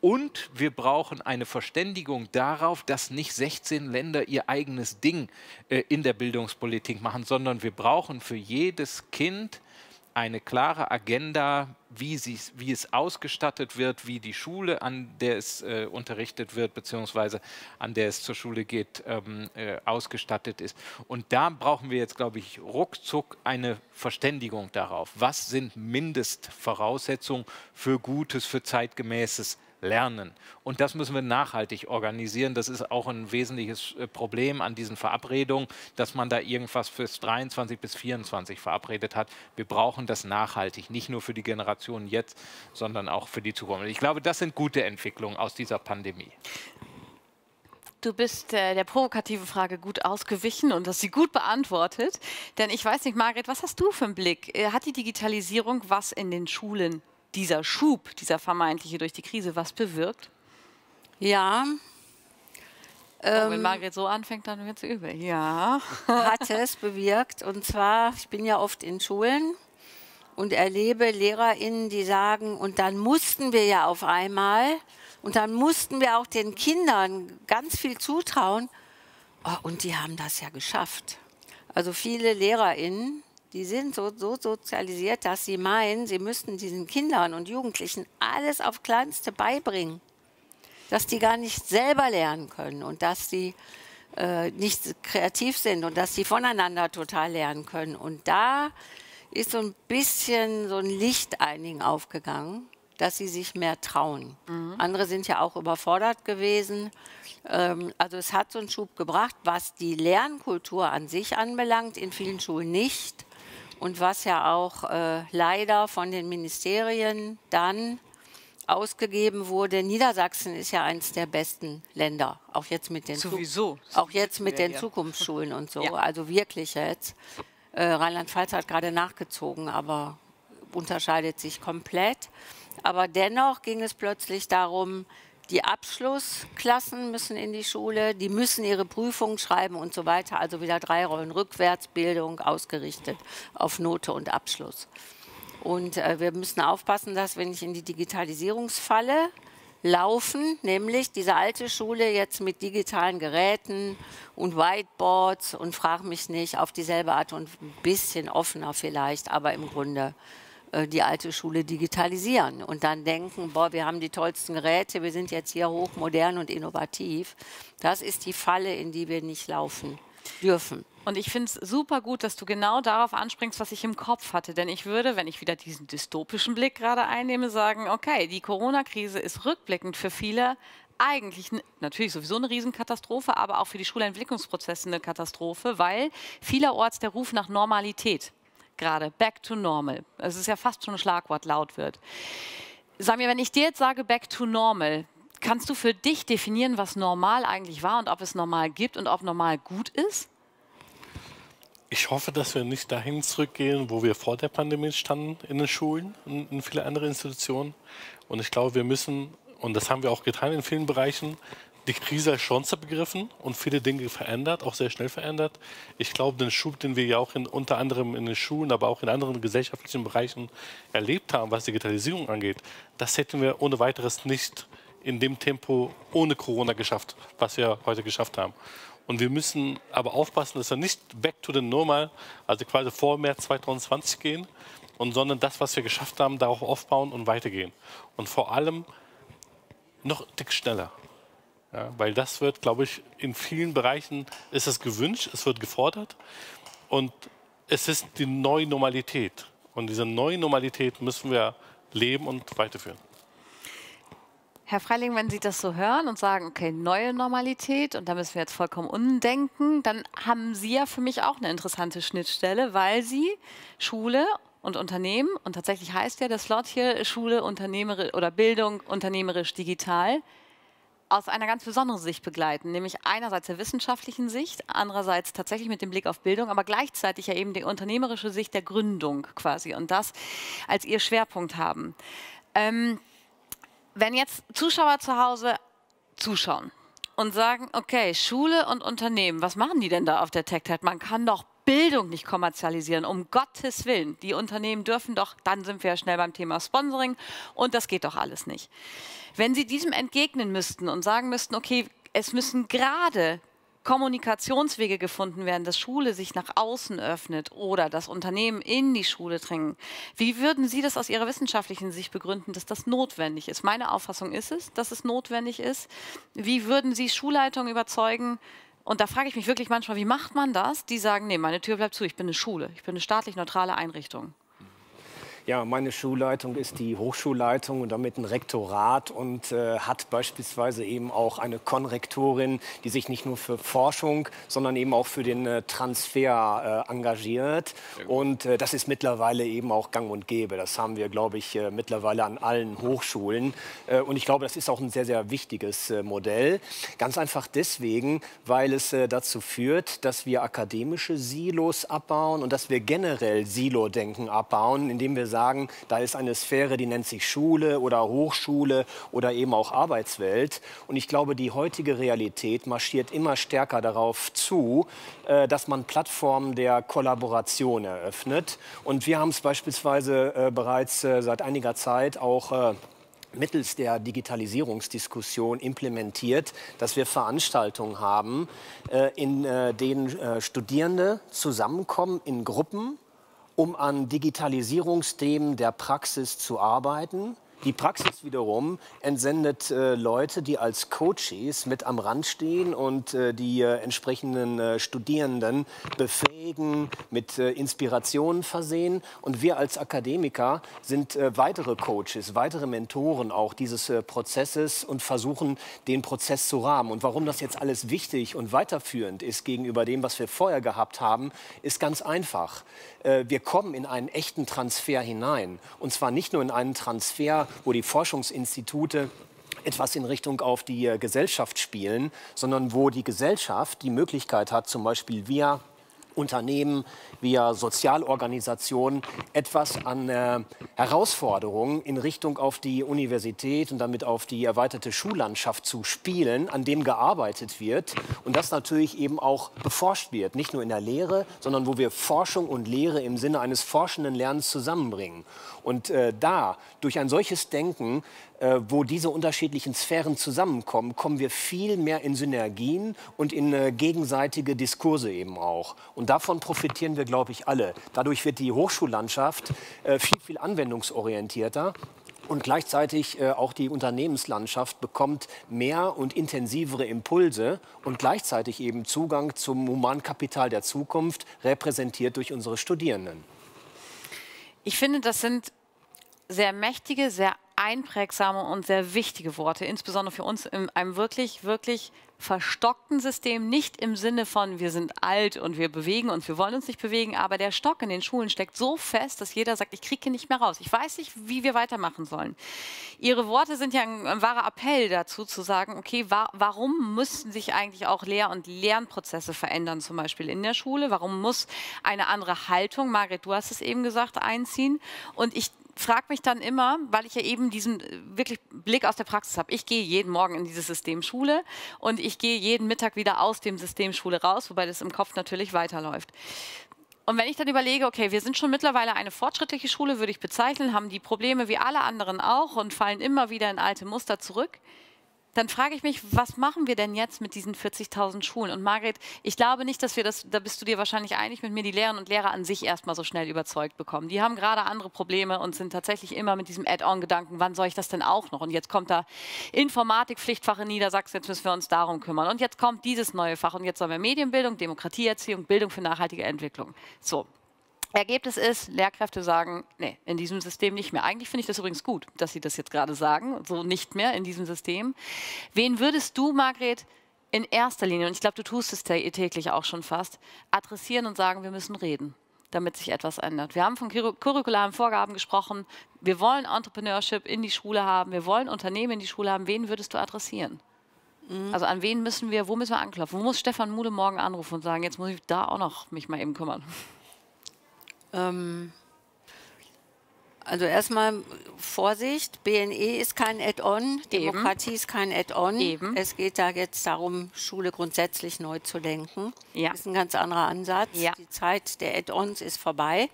Und wir brauchen eine Verständigung darauf, dass nicht 16 Länder ihr eigenes Ding in der Bildungspolitik machen, sondern wir brauchen für jedes Kind eine klare Agenda, wie es ausgestattet wird, wie die Schule, an der es unterrichtet wird, beziehungsweise an der es zur Schule geht, ausgestattet ist. Und da brauchen wir jetzt, glaube ich, ruckzuck eine Verständigung darauf. Was sind Mindestvoraussetzungen für gutes, für zeitgemäßes Lernen? Und das müssen wir nachhaltig organisieren. Das ist auch ein wesentliches Problem an diesen Verabredungen, dass man da irgendwas fürs 23 bis 24 verabredet hat. Wir brauchen das nachhaltig, nicht nur für die Generation jetzt, sondern auch für die Zukunft. Ich glaube, das sind gute Entwicklungen aus dieser Pandemie. Du bist der provokativen Frage gut ausgewichen und hast sie gut beantwortet. Denn ich weiß nicht, Margret, was hast du für einen Blick? Hat die Digitalisierung was in den Schulen, dieser Schub, dieser vermeintliche durch die Krise, was bewirkt? Ja. Wenn Margret so anfängt, dann wird es übel. Ja. Hat es bewirkt. Und zwar, ich bin ja oft in Schulen und erlebe LehrerInnen, die sagen, und dann mussten wir ja auf einmal, und dann mussten wir auch den Kindern ganz viel zutrauen. Oh, und die haben das ja geschafft. Also viele LehrerInnen, die sind so sozialisiert, dass sie meinen, sie müssten diesen Kindern und Jugendlichen alles auf Kleinste beibringen. Dass die gar nicht selber lernen können und dass sie nicht kreativ sind und dass sie voneinander total lernen können. Und da ist so ein bisschen so ein Licht einigen aufgegangen, dass sie sich mehr trauen. Mhm. Andere sind ja auch überfordert gewesen. Also es hat so einen Schub gebracht, was die Lernkultur an sich anbelangt, in vielen Schulen nicht. Und was ja auch leider von den Ministerien dann ausgegeben wurde. Niedersachsen ist ja eines der besten Länder, auch jetzt mit den, Zukunftsschulen und so. Ja. Also wirklich jetzt. Rheinland-Pfalz hat gerade nachgezogen, aber unterscheidet sich komplett. Aber dennoch ging es plötzlich darum, die Abschlussklassen müssen in die Schule, die müssen ihre Prüfungen schreiben und so weiter. Also wieder 3 Rollen rückwärts, Bildung ausgerichtet auf Note und Abschluss. Und wir müssen aufpassen, dass wir nicht in die Digitalisierungsfalle laufen, nämlich diese alte Schule jetzt mit digitalen Geräten und Whiteboards und frag mich nicht, auf dieselbe Art und ein bisschen offener vielleicht, aber im Grunde die alte Schule digitalisieren und dann denken, boah, wir haben die tollsten Geräte, wir sind jetzt hier hochmodern und innovativ. Das ist die Falle, in die wir nicht laufen dürfen. Und ich finde es super gut, dass du genau darauf anspringst, was ich im Kopf hatte. Denn ich würde, wenn ich wieder diesen dystopischen Blick gerade einnehme, sagen, okay, die Corona-Krise ist rückblickend für viele eigentlich natürlich sowieso eine Riesenkatastrophe, aber auch für die Schulentwicklungsprozesse eine Katastrophe, weil vielerorts der Ruf nach Normalität gerade, back to normal, es ist ja fast schon ein Schlagwort, laut wird. Samir, wenn ich dir jetzt sage, back to normal, kannst du für dich definieren, was normal eigentlich war und ob es normal gibt und ob normal gut ist? Ich hoffe, dass wir nicht dahin zurückgehen, wo wir vor der Pandemie standen, in den Schulen und in viele andere Institutionen. Und ich glaube, wir müssen, und das haben wir auch getan in vielen Bereichen, die Krise als Chance begriffen und viele Dinge verändert, auch sehr schnell verändert. Ich glaube, den Schub, den wir ja auch unter anderem in den Schulen, aber auch in anderen gesellschaftlichen Bereichen erlebt haben, was Digitalisierung angeht, das hätten wir ohne weiteres nicht in dem Tempo ohne Corona geschafft, was wir heute geschafft haben. Und wir müssen aber aufpassen, dass wir nicht back to the normal, also quasi vor März 2020 gehen, und sondern das, was wir geschafft haben, darauf aufbauen und weitergehen. Und vor allem noch ein Tick schneller. Ja, weil das wird, glaube ich, in vielen Bereichen ist es gewünscht, es wird gefordert und es ist die neue Normalität. Und diese neue Normalität müssen wir leben und weiterführen. Herr Freiling, wenn Sie das so hören und sagen, okay, neue Normalität und da müssen wir jetzt vollkommen umdenken, dann haben Sie ja für mich auch eine interessante Schnittstelle, weil Sie Schule und Unternehmen, und tatsächlich heißt ja der Slot hier Schule, Unternehmerisch oder Bildung, unternehmerisch digital, aus einer ganz besonderen Sicht begleiten, nämlich einerseits der wissenschaftlichen Sicht, andererseits tatsächlich mit dem Blick auf Bildung, aber gleichzeitig ja eben die unternehmerische Sicht der Gründung quasi und das als Ihr Schwerpunkt haben. Wenn jetzt Zuschauer zu Hause zuschauen und sagen, okay, Schule und Unternehmen, was machen die denn da auf der TECHTIDE? Man kann doch Bildung nicht kommerzialisieren, um Gottes Willen. Die Unternehmen dürfen doch, dann sind wir ja schnell beim Thema Sponsoring und das geht doch alles nicht. Wenn Sie diesem entgegnen müssten und sagen müssten, okay, es müssen gerade Kommunikationswege gefunden werden, dass Schule sich nach außen öffnet oder dass Unternehmen in die Schule dringen, wie würden Sie das aus Ihrer wissenschaftlichen Sicht begründen, dass das notwendig ist? Meine Auffassung ist es, dass es notwendig ist. Wie würden Sie Schulleitungen überzeugen? Und da frage ich mich wirklich manchmal, wie macht man das? Die sagen, nee, meine Tür bleibt zu, ich bin eine Schule, ich bin eine staatlich neutrale Einrichtung. Ja, meine Schulleitung ist die Hochschulleitung und damit ein Rektorat und hat beispielsweise eben auch eine Konrektorin, die sich nicht nur für Forschung, sondern eben auch für den Transfer engagiert. Und das ist mittlerweile eben auch gang und gäbe. Das haben wir, glaube ich, mittlerweile an allen Hochschulen. Und ich glaube, das ist auch ein sehr, sehr wichtiges Modell. Ganz einfach deswegen, weil es dazu führt, dass wir akademische Silos abbauen und dass wir generell Silo-Denken abbauen, indem wir sagen, da ist eine Sphäre, die nennt sich Schule oder Hochschule oder eben auch Arbeitswelt. Und ich glaube, die heutige Realität marschiert immer stärker darauf zu, dass man Plattformen der Kollaboration eröffnet. Und wir haben es beispielsweise bereits seit einiger Zeit auch mittels der Digitalisierungsdiskussion implementiert, dass wir Veranstaltungen haben, in denen Studierende zusammenkommen in Gruppen, um an Digitalisierungsthemen der Praxis zu arbeiten. Die Praxis wiederum entsendet Leute, die als Coaches mit am Rand stehen und die entsprechenden Studierenden befähigen, mit Inspirationen versehen. Und wir als Akademiker sind weitere Coaches, weitere Mentoren auch dieses Prozesses und versuchen, den Prozess zu rahmen. Und warum das jetzt alles wichtig und weiterführend ist gegenüber dem, was wir vorher gehabt haben, ist ganz einfach. Wir kommen in einen echten Transfer hinein. Und zwar nicht nur in einen Transfer wo die Forschungsinstitute etwas in Richtung auf die Gesellschaft spielen, sondern wo die Gesellschaft die Möglichkeit hat, zum Beispiel via Unternehmen, via Sozialorganisationen etwas an Herausforderungen in Richtung auf die Universität und damit auf die erweiterte Schullandschaft zu spielen, an dem gearbeitet wird und das natürlich eben auch beforscht wird, nicht nur in der Lehre, sondern wo wir Forschung und Lehre im Sinne eines forschenden Lernens zusammenbringen. Und da, durch ein solches Denken, wo diese unterschiedlichen Sphären zusammenkommen, kommen wir viel mehr in Synergien und in gegenseitige Diskurse eben auch. Und davon profitieren wir, glaube ich, alle. Dadurch wird die Hochschullandschaft viel, viel anwendungsorientierter. Und gleichzeitig auch die Unternehmenslandschaft bekommt mehr und intensivere Impulse und gleichzeitig eben Zugang zum Humankapital der Zukunft, repräsentiert durch unsere Studierenden. Ich finde, das sind sehr mächtige, sehr einprägsame und sehr wichtige Worte, insbesondere für uns in einem wirklich, wirklich verstockten System, nicht im Sinne von wir sind alt und wir bewegen uns, wir wollen uns nicht bewegen, aber der Stock in den Schulen steckt so fest, dass jeder sagt, ich kriege nicht mehr raus, ich weiß nicht, wie wir weitermachen sollen. Ihre Worte sind ja ein wahrer Appell dazu, zu sagen, okay, warum müssen sich eigentlich auch Lehr- und Lernprozesse verändern, zum Beispiel in der Schule, warum muss eine andere Haltung, Margret, du hast es eben gesagt, einziehen, und ich frage mich dann immer, weil ich ja eben diesen wirklich Blick aus der Praxis habe. Ich gehe jeden Morgen in dieses System Schule und ich gehe jeden Mittag wieder aus dem System Schule raus, wobei das im Kopf natürlich weiterläuft. Und wenn ich dann überlege, okay, wir sind schon mittlerweile eine fortschrittliche Schule, würde ich bezeichnen, haben die Probleme wie alle anderen auch und fallen immer wieder in alte Muster zurück. Dann frage ich mich, was machen wir denn jetzt mit diesen 40.000 Schulen? Und Margret, ich glaube nicht, dass wir das, da bist du dir wahrscheinlich einig mit mir, die Lehrerinnen und Lehrer an sich erstmal so schnell überzeugt bekommen. Die haben gerade andere Probleme und sind tatsächlich immer mit diesem Add-on-Gedanken, wann soll ich das denn auch noch? Und jetzt kommt da Informatik-Pflichtfach in Niedersachsen, jetzt müssen wir uns darum kümmern. Und jetzt kommt dieses neue Fach und jetzt sollen wir Medienbildung, Demokratieerziehung, Bildung für nachhaltige Entwicklung. So. Ergebnis ist, Lehrkräfte sagen, nee, in diesem System nicht mehr. Eigentlich finde ich das übrigens gut, dass Sie das jetzt gerade sagen, so nicht mehr in diesem System. Wen würdest du, Margret, in erster Linie, und ich glaube, du tust es täglich auch schon fast, adressieren und sagen, wir müssen reden, damit sich etwas ändert? Wir haben von curricularen Vorgaben gesprochen, wir wollen Entrepreneurship in die Schule haben, wir wollen Unternehmen in die Schule haben. Wen würdest du adressieren? Also an wen müssen wir, wo müssen wir anklopfen? Wo muss Stefan Muhle morgen anrufen und sagen, jetzt muss ich da auch noch mich mal eben kümmern? Also erstmal Vorsicht, BNE ist kein Add-on, Demokratie ist kein Add-on. Es geht da jetzt darum, Schule grundsätzlich neu zu denken. Ja. Das ist ein ganz anderer Ansatz. Ja. Die Zeit der Add-ons ist vorbei.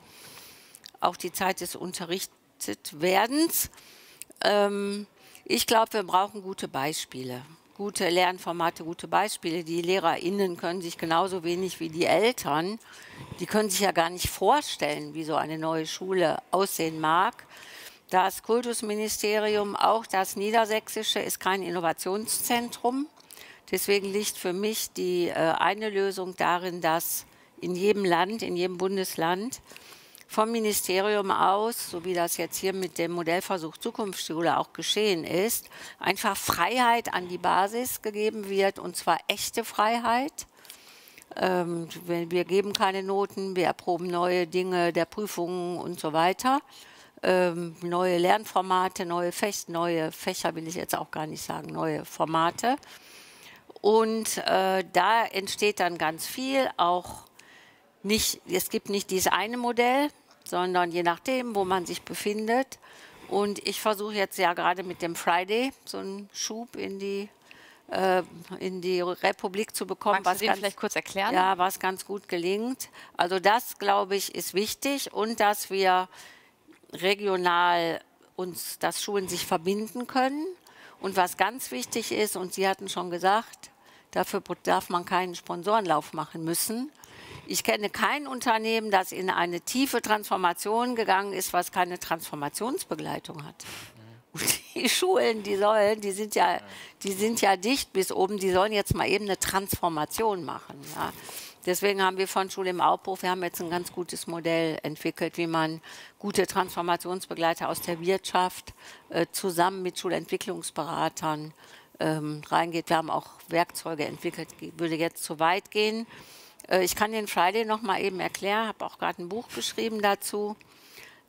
Auch die Zeit des Unterrichtetwerdens. Ich glaube, wir brauchen gute Beispiele. Gute Lernformate, gute Beispiele. Die LehrerInnen können sich genauso wenig wie die Eltern, die können sich ja gar nicht vorstellen, wie so eine neue Schule aussehen mag. Das Kultusministerium, auch das Niedersächsische, ist kein Innovationszentrum. Deswegen liegt für mich die eine Lösung darin, dass in jedem Land, in jedem Bundesland vom Ministerium aus, so wie das jetzt hier mit dem Modellversuch Zukunftsschule auch geschehen ist, einfach Freiheit an die Basis gegeben wird, und zwar echte Freiheit. Wir geben keine Noten, wir erproben neue Dinge der Prüfungen und so weiter. Neue Lernformate, neue Fächer will ich jetzt auch gar nicht sagen, neue Formate. Und da entsteht dann ganz viel, auch nicht, es gibt nicht dieses eine Modell, sondern je nachdem, wo man sich befindet. Und ich versuche jetzt ja gerade mit dem Freiday so einen Schub in die Republik zu bekommen. Magst du den vielleicht kurz erklären? Ja, was ganz gut gelingt. Also das, glaube ich, ist wichtig, und dass wir regional uns, dass Schulen sich verbinden können. Und was ganz wichtig ist, und Sie hatten schon gesagt, dafür darf man keinen Sponsorenlauf machen müssen. Ich kenne kein Unternehmen, das in eine tiefe Transformation gegangen ist, was keine Transformationsbegleitung hat. Und die Schulen, die sind ja dicht bis oben, die sollen jetzt mal eben eine Transformation machen. Ja. Deswegen haben wir von Schule im Aufbruch, wir haben jetzt ein ganz gutes Modell entwickelt, wie man gute Transformationsbegleiter aus der Wirtschaft zusammen mit Schulentwicklungsberatern reingeht. Wir haben auch Werkzeuge entwickelt, würde jetzt zu weit gehen. Ich kann den Freiday noch mal eben erklären, habe auch gerade ein Buch geschrieben dazu.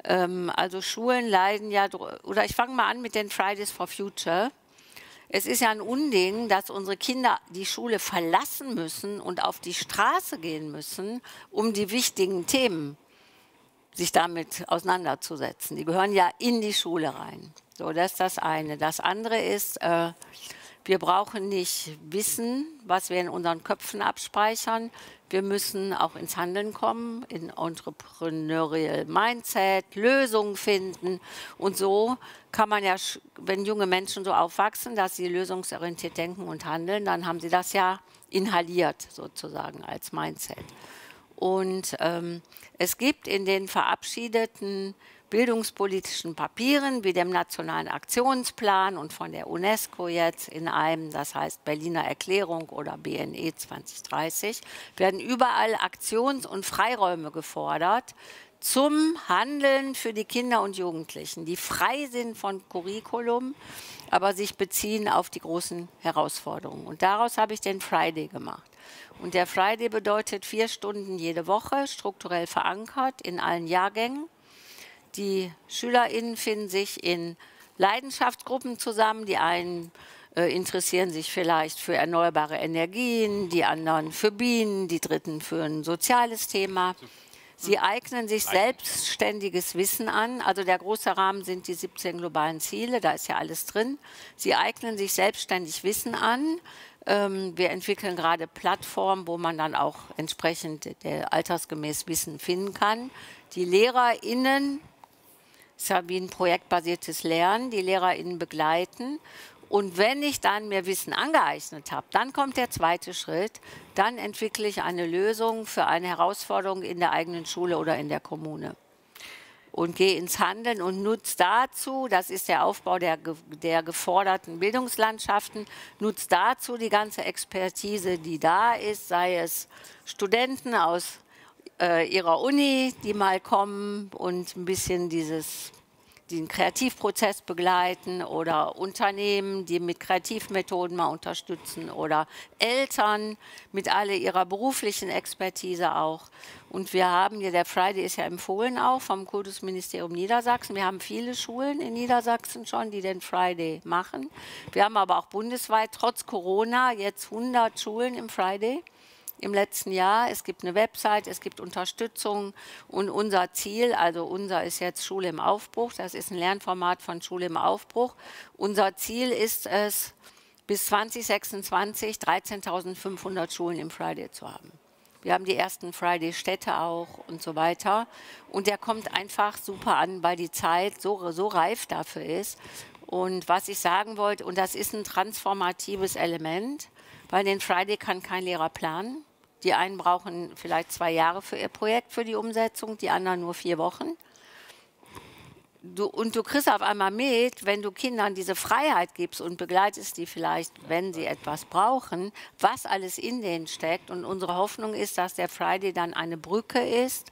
Also Schulen leiden ja, oder ich fange mal an mit den Fridays for Future. Es ist ja ein Unding, dass unsere Kinder die Schule verlassen müssen und auf die Straße gehen müssen, um die wichtigen Themen sich damit auseinanderzusetzen. Die gehören ja in die Schule rein. So, das ist das eine. Das andere ist, wir brauchen nicht Wissen, was wir in unseren Köpfen abspeichern. Wir müssen auch ins Handeln kommen, in Entrepreneurial Mindset, Lösungen finden. Und so kann man ja, wenn junge Menschen so aufwachsen, dass sie lösungsorientiert denken und handeln, dann haben sie das ja inhaliert sozusagen als Mindset. Und es gibt in den verabschiedeten bildungspolitischen Papieren wie dem Nationalen Aktionsplan und von der UNESCO jetzt in einem, das heißt Berliner Erklärung oder BNE 2030, werden überall Aktions- und Freiräume gefordert zum Handeln für die Kinder und Jugendlichen, die frei sind von Curriculum, aber sich beziehen auf die großen Herausforderungen. Und daraus habe ich den Freiday gemacht. Und der Freiday bedeutet 4 Stunden jede Woche, strukturell verankert in allen Jahrgängen. Die SchülerInnen finden sich in Leidenschaftsgruppen zusammen. Die einen interessieren sich vielleicht für erneuerbare Energien, die anderen für Bienen, die dritten für ein soziales Thema. Sie eignen sich selbstständiges Wissen an. Also der große Rahmen sind die 17 globalen Ziele, da ist ja alles drin. Sie eignen sich selbstständig Wissen an. Wir entwickeln gerade Plattformen, wo man dann auch entsprechend altersgemäß Wissen finden kann. Die LehrerInnen, es ist ja wie ein projektbasiertes Lernen, die LehrerInnen begleiten. Und wenn ich dann mir Wissen angeeignet habe, dann kommt der zweite Schritt. Dann entwickle ich eine Lösung für eine Herausforderung in der eigenen Schule oder in der Kommune. Und gehe ins Handeln und nutze dazu, das ist der Aufbau der geforderten Bildungslandschaften, nutze dazu die ganze Expertise, die da ist, sei es Studenten aus ihrer Uni, die mal kommen und ein bisschen den Kreativprozess begleiten, oder Unternehmen, die mit Kreativmethoden mal unterstützen, oder Eltern mit all ihrer beruflichen Expertise auch. Und wir haben hier, der Freiday ist ja empfohlen auch vom Kultusministerium Niedersachsen. Wir haben viele Schulen in Niedersachsen schon, die den Freiday machen. Wir haben aber auch bundesweit trotz Corona jetzt 100 Schulen im Freiday. Im letzten Jahr, es gibt eine Website, es gibt Unterstützung, und unser Ziel, also unser ist jetzt Schule im Aufbruch, das ist ein Lernformat von Schule im Aufbruch. Unser Ziel ist es, bis 2026 13.500 Schulen im Freiday zu haben. Wir haben die ersten Freiday-Städte auch und so weiter. Und der kommt einfach super an, weil die Zeit so reif dafür ist. Und was ich sagen wollte, und das ist ein transformatives Element, weil den Freiday kann kein Lehrer planen. Die einen brauchen vielleicht 2 Jahre für ihr Projekt, für die Umsetzung, die anderen nur 4 Wochen. Und du kriegst auf einmal mit, wenn du Kindern diese Freiheit gibst und begleitest die vielleicht, wenn sie etwas brauchen, was alles in denen steckt. Und unsere Hoffnung ist, dass der Freiday dann eine Brücke ist,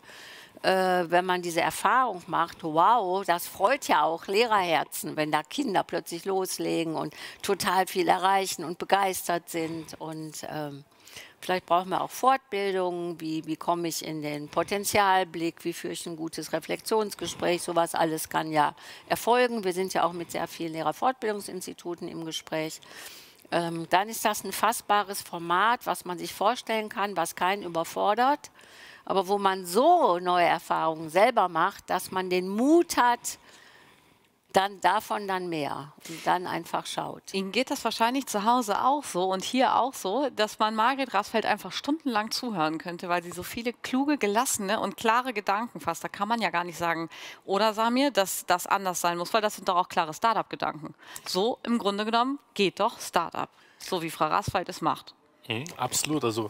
wenn man diese Erfahrung macht, wow, das freut ja auch Lehrerherzen, wenn da Kinder plötzlich loslegen und total viel erreichen und begeistert sind. Und vielleicht brauchen wir auch Fortbildungen, wie komme ich in den Potenzialblick, wie führe ich ein gutes Reflexionsgespräch, sowas alles kann ja erfolgen. Wir sind ja auch mit sehr vielen Lehrerfortbildungsinstituten im Gespräch. Dann ist das ein fassbares Format, was man sich vorstellen kann, was keinen überfordert, aber wo man so neue Erfahrungen selber macht, dass man den Mut hat, davon dann mehr und dann einfach schaut. Ihnen geht das wahrscheinlich zu Hause auch so und hier auch so, dass man Margret Rasfeld einfach stundenlang zuhören könnte, weil sie so viele kluge, gelassene und klare Gedanken fasst. Da kann man ja gar nicht sagen, oder Samir, dass das anders sein muss, weil das sind doch auch klare Start-up-Gedanken. So im Grunde genommen geht doch Start-up, so wie Frau Rasfeld es macht. Mhm, absolut, also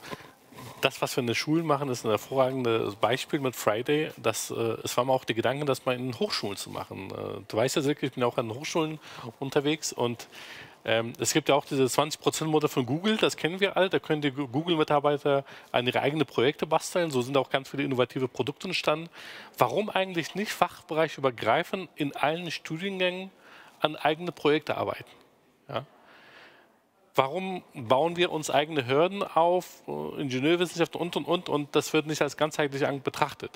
das, was wir in den Schulen machen, ist ein hervorragendes Beispiel mit Freiday. Es war mal auch der Gedanke, das mal in Hochschulen zu machen. Du weißt ja, Silke, ich bin ja auch an Hochschulen unterwegs und es gibt ja auch diese 20%-Modell von Google, das kennen wir alle. Da können die Google-Mitarbeiter an ihre eigenen Projekte basteln. So sind auch ganz viele innovative Produkte entstanden. Warum eigentlich nicht fachbereichübergreifend in allen Studiengängen an eigene Projekte arbeiten? Ja? Warum bauen wir uns eigene Hürden auf, Ingenieurwissenschaften und? Und das wird nicht als ganzheitlich betrachtet.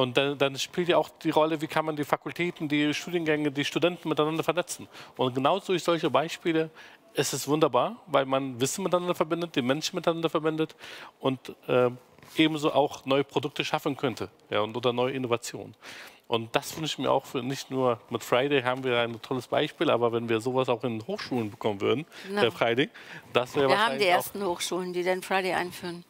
Und dann spielt ja auch die Rolle, wie kann man die Fakultäten, die Studiengänge, die Studenten miteinander vernetzen. Und genau durch solche Beispiele ist es wunderbar, weil man Wissen miteinander verbindet, die Menschen miteinander verbindet und ebenso auch neue Produkte schaffen könnte, ja, und oder neue Innovationen. Und das wünsche ich mir auch für, nicht nur mit Freiday haben wir ein tolles Beispiel, aber wenn wir sowas auch in Hochschulen bekommen würden, no. Der Freiday, das wäre wahrscheinlich. Wir haben die ersten Hochschulen, die dann Freiday einführen.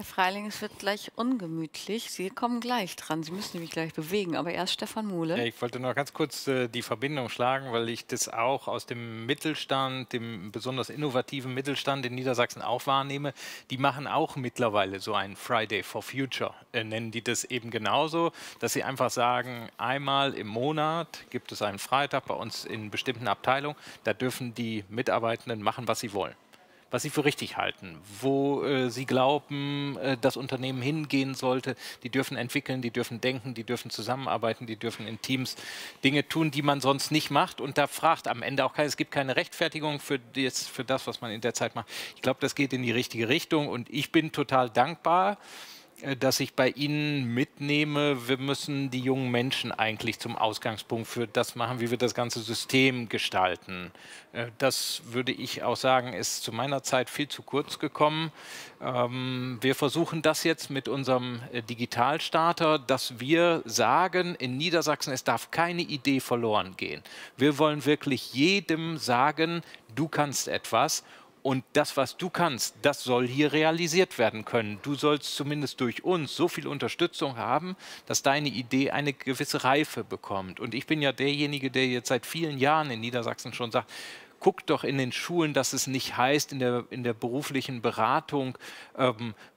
Herr Freiling, es wird gleich ungemütlich. Sie kommen gleich dran. Sie müssen nämlich gleich bewegen. Aber erst Stefan Muhle. Ja, ich wollte noch ganz kurz die Verbindung schlagen, weil ich das auch aus dem Mittelstand, dem besonders innovativen Mittelstand in Niedersachsen auch wahrnehme. Die machen auch mittlerweile so ein Friday for Future, nennen die das eben genauso, dass sie einfach sagen, einmal im Monat gibt es einen Freitag bei uns in bestimmten Abteilungen. Da dürfen die Mitarbeitenden machen, was sie wollen, was sie für richtig halten, wo sie glauben, das Unternehmen hingehen sollte. Die dürfen entwickeln, die dürfen denken, die dürfen zusammenarbeiten, die dürfen in Teams Dinge tun, die man sonst nicht macht. Und da fragt am Ende auch keiner, es gibt keine Rechtfertigung für das, was man in der Zeit macht. Ich glaube, das geht in die richtige Richtung und ich bin total dankbar, dass ich bei Ihnen mitnehme, wir müssen die jungen Menschen eigentlich zum Ausgangspunkt für das machen, wie wir das ganze System gestalten. Das würde ich auch sagen, ist zu meiner Zeit viel zu kurz gekommen. Wir versuchen das jetzt mit unserem Digitalstarter, dass wir sagen, in Niedersachsen, es darf keine Idee verloren gehen. Wir wollen wirklich jedem sagen, du kannst etwas. Und das, was du kannst, das soll hier realisiert werden können. Du sollst zumindest durch uns so viel Unterstützung haben, dass deine Idee eine gewisse Reife bekommt. Und ich bin ja derjenige, der jetzt seit vielen Jahren in Niedersachsen schon sagt, guckt doch in den Schulen, dass es nicht heißt, in der beruflichen Beratung,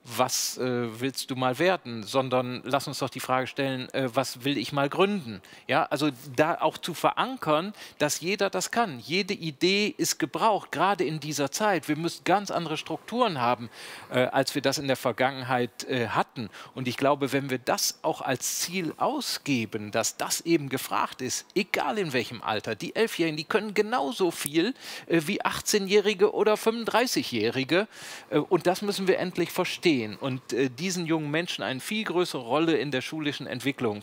was willst du mal werden, sondern lass uns doch die Frage stellen, was will ich mal gründen? Ja, also da auch zu verankern, dass jeder das kann. Jede Idee ist gebraucht, gerade in dieser Zeit. Wir müssen ganz andere Strukturen haben, als wir das in der Vergangenheit hatten. Und ich glaube, wenn wir das auch als Ziel ausgeben, dass das eben gefragt ist, egal in welchem Alter, die Elfjährigen, die können genauso viel wie 18-Jährige oder 35-Jährige. Und das müssen wir endlich verstehen und diesen jungen Menschen eine viel größere Rolle in der schulischen Entwicklung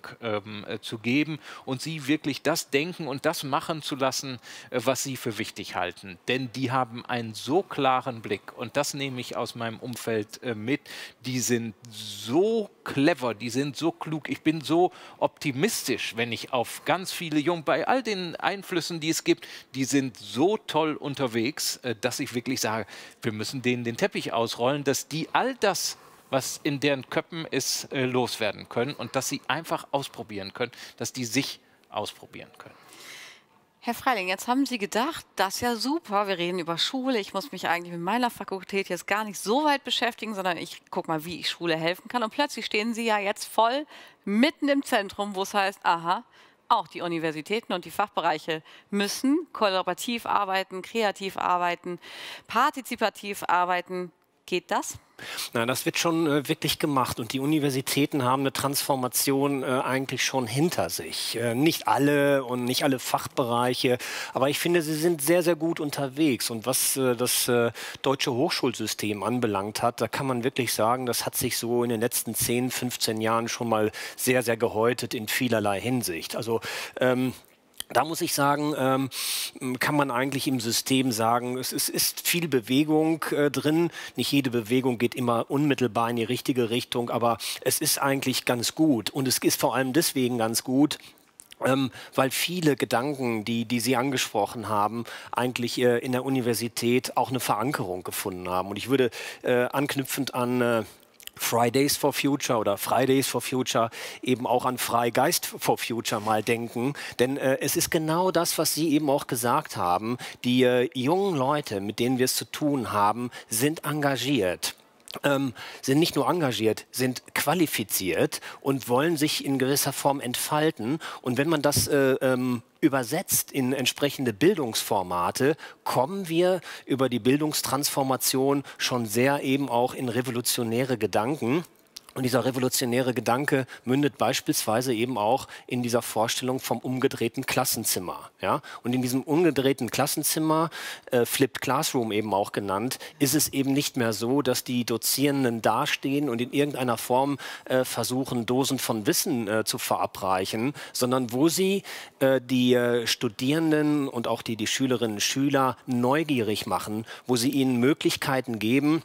zu geben und sie wirklich das denken und das machen zu lassen, was sie für wichtig halten. Denn die haben einen so klaren Blick und das nehme ich aus meinem Umfeld mit. Die sind so clever, die sind so klug. Ich bin so optimistisch, wenn ich auf ganz viele Jungen, bei all den Einflüssen, die es gibt, die sind so toll unterwegs, dass ich wirklich sage, wir müssen denen den Teppich ausrollen, dass die all das, was in deren Köpfen ist, loswerden können und dass sie einfach ausprobieren können, dass die sich ausprobieren können. Herr Freiling, jetzt haben Sie gedacht, das ist ja super, wir reden über Schule, ich muss mich eigentlich mit meiner Fakultät jetzt gar nicht so weit beschäftigen, sondern ich gucke mal, wie ich Schule helfen kann. Und plötzlich stehen Sie ja jetzt voll mitten im Zentrum, wo es heißt, aha, auch die Universitäten und die Fachbereiche müssen kollaborativ arbeiten, kreativ arbeiten, partizipativ arbeiten. Geht das? Na, das wird schon wirklich gemacht und die Universitäten haben eine Transformation eigentlich schon hinter sich. Nicht alle und nicht alle Fachbereiche, aber ich finde, sie sind sehr, sehr gut unterwegs. Und was das deutsche Hochschulsystem anbelangt hat, da kann man wirklich sagen, das hat sich so in den letzten 10, 15 Jahren schon mal sehr, sehr gehäutet in vielerlei Hinsicht. Also da muss ich sagen, kann man eigentlich im System sagen, es ist viel Bewegung drin. Nicht jede Bewegung geht immer unmittelbar in die richtige Richtung, aber es ist eigentlich ganz gut. Und es ist vor allem deswegen ganz gut, weil viele Gedanken, die Sie angesprochen haben, eigentlich in der Universität auch eine Verankerung gefunden haben. Und ich würde anknüpfend an Fridays for Future oder Fridays for Future eben auch an Freigeist for Future mal denken. Denn es ist genau das, was Sie eben auch gesagt haben. Die jungen Leute, mit denen wir es zu tun haben, sind engagiert. Sind nicht nur engagiert, sind qualifiziert und wollen sich in gewisser Form entfalten. Und wenn man das übersetzt in entsprechende Bildungsformate, kommen wir über die Bildungstransformation schon sehr eben auch in revolutionäre Gedanken. Und dieser revolutionäre Gedanke mündet beispielsweise eben auch in dieser Vorstellung vom umgedrehten Klassenzimmer. Ja? Und in diesem umgedrehten Klassenzimmer, Flipped Classroom eben auch genannt, ist es eben nicht mehr so, dass die Dozierenden dastehen und in irgendeiner Form versuchen, Dosen von Wissen zu verabreichen, sondern wo sie die Studierenden und auch die Schülerinnen und Schüler neugierig machen, wo sie ihnen Möglichkeiten geben,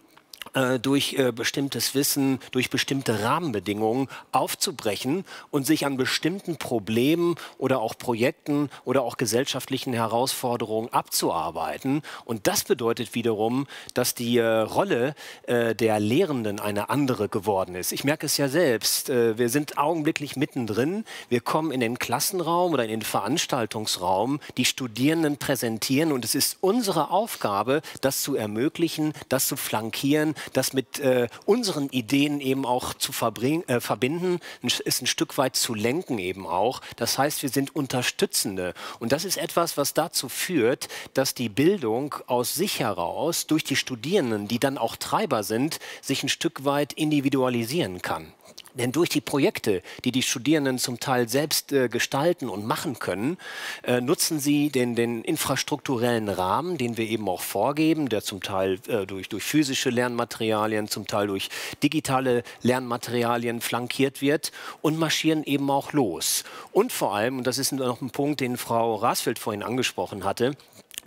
durch bestimmtes Wissen, durch bestimmte Rahmenbedingungen aufzubrechen und sich an bestimmten Problemen oder auch Projekten oder auch gesellschaftlichen Herausforderungen abzuarbeiten. Und das bedeutet wiederum, dass die Rolle der Lehrenden eine andere geworden ist. Ich merke es ja selbst. Wir sind augenblicklich mittendrin. Wir kommen in den Klassenraum oder in den Veranstaltungsraum. Die Studierenden präsentieren und es ist unsere Aufgabe, das zu ermöglichen, das zu flankieren, das mit unseren Ideen eben auch zu verbinden, ist ein Stück weit zu lenken eben auch. Das heißt, wir sind Unterstützende. Und das ist etwas, was dazu führt, dass die Bildung aus sich heraus durch die Studierenden, die dann auch Treiber sind, sich ein Stück weit individualisieren kann. Denn durch die Projekte, die die Studierenden zum Teil selbst gestalten und machen können, nutzen sie den infrastrukturellen Rahmen, den wir eben auch vorgeben, der zum Teil durch physische Lernmaterialien, zum Teil durch digitale Lernmaterialien flankiert wird und marschieren eben auch los. Und vor allem, und das ist noch ein Punkt, den Frau Rasfeld vorhin angesprochen hatte,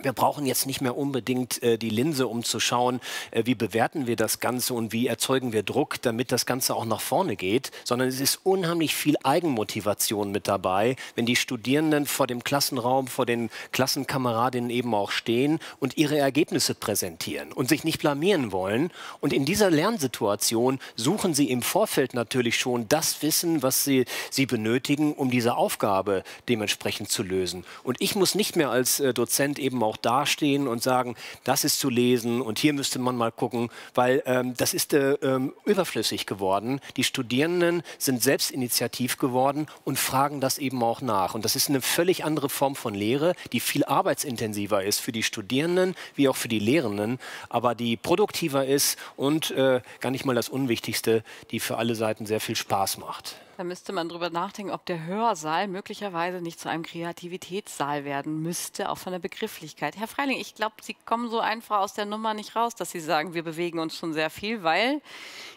wir brauchen jetzt nicht mehr unbedingt die Linse, um zu schauen, wie bewerten wir das Ganze und wie erzeugen wir Druck, damit das Ganze auch nach vorne geht, sondern es ist unheimlich viel Eigenmotivation mit dabei, wenn die Studierenden vor dem Klassenraum, vor den Klassenkameradinnen eben auch stehen und ihre Ergebnisse präsentieren und sich nicht blamieren wollen. Und in dieser Lernsituation suchen sie im Vorfeld natürlich schon das Wissen, was sie benötigen, um diese Aufgabe dementsprechend zu lösen. Und ich muss nicht mehr als Dozent eben auch dastehen und sagen, das ist zu lesen und hier müsste man mal gucken, weil das ist überflüssig geworden. Die Studierenden sind selbst initiativ geworden und fragen das eben auch nach. Und das ist eine völlig andere Form von Lehre, die viel arbeitsintensiver ist für die Studierenden wie auch für die Lehrenden, aber die produktiver ist und gar nicht mal das Unwichtigste, die für alle Seiten sehr viel Spaß macht. Da müsste man drüber nachdenken, ob der Hörsaal möglicherweise nicht zu einem Kreativitätssaal werden müsste, auch von der Begrifflichkeit. Herr Freiling, ich glaube, Sie kommen so einfach aus der Nummer nicht raus, dass Sie sagen, wir bewegen uns schon sehr viel, weil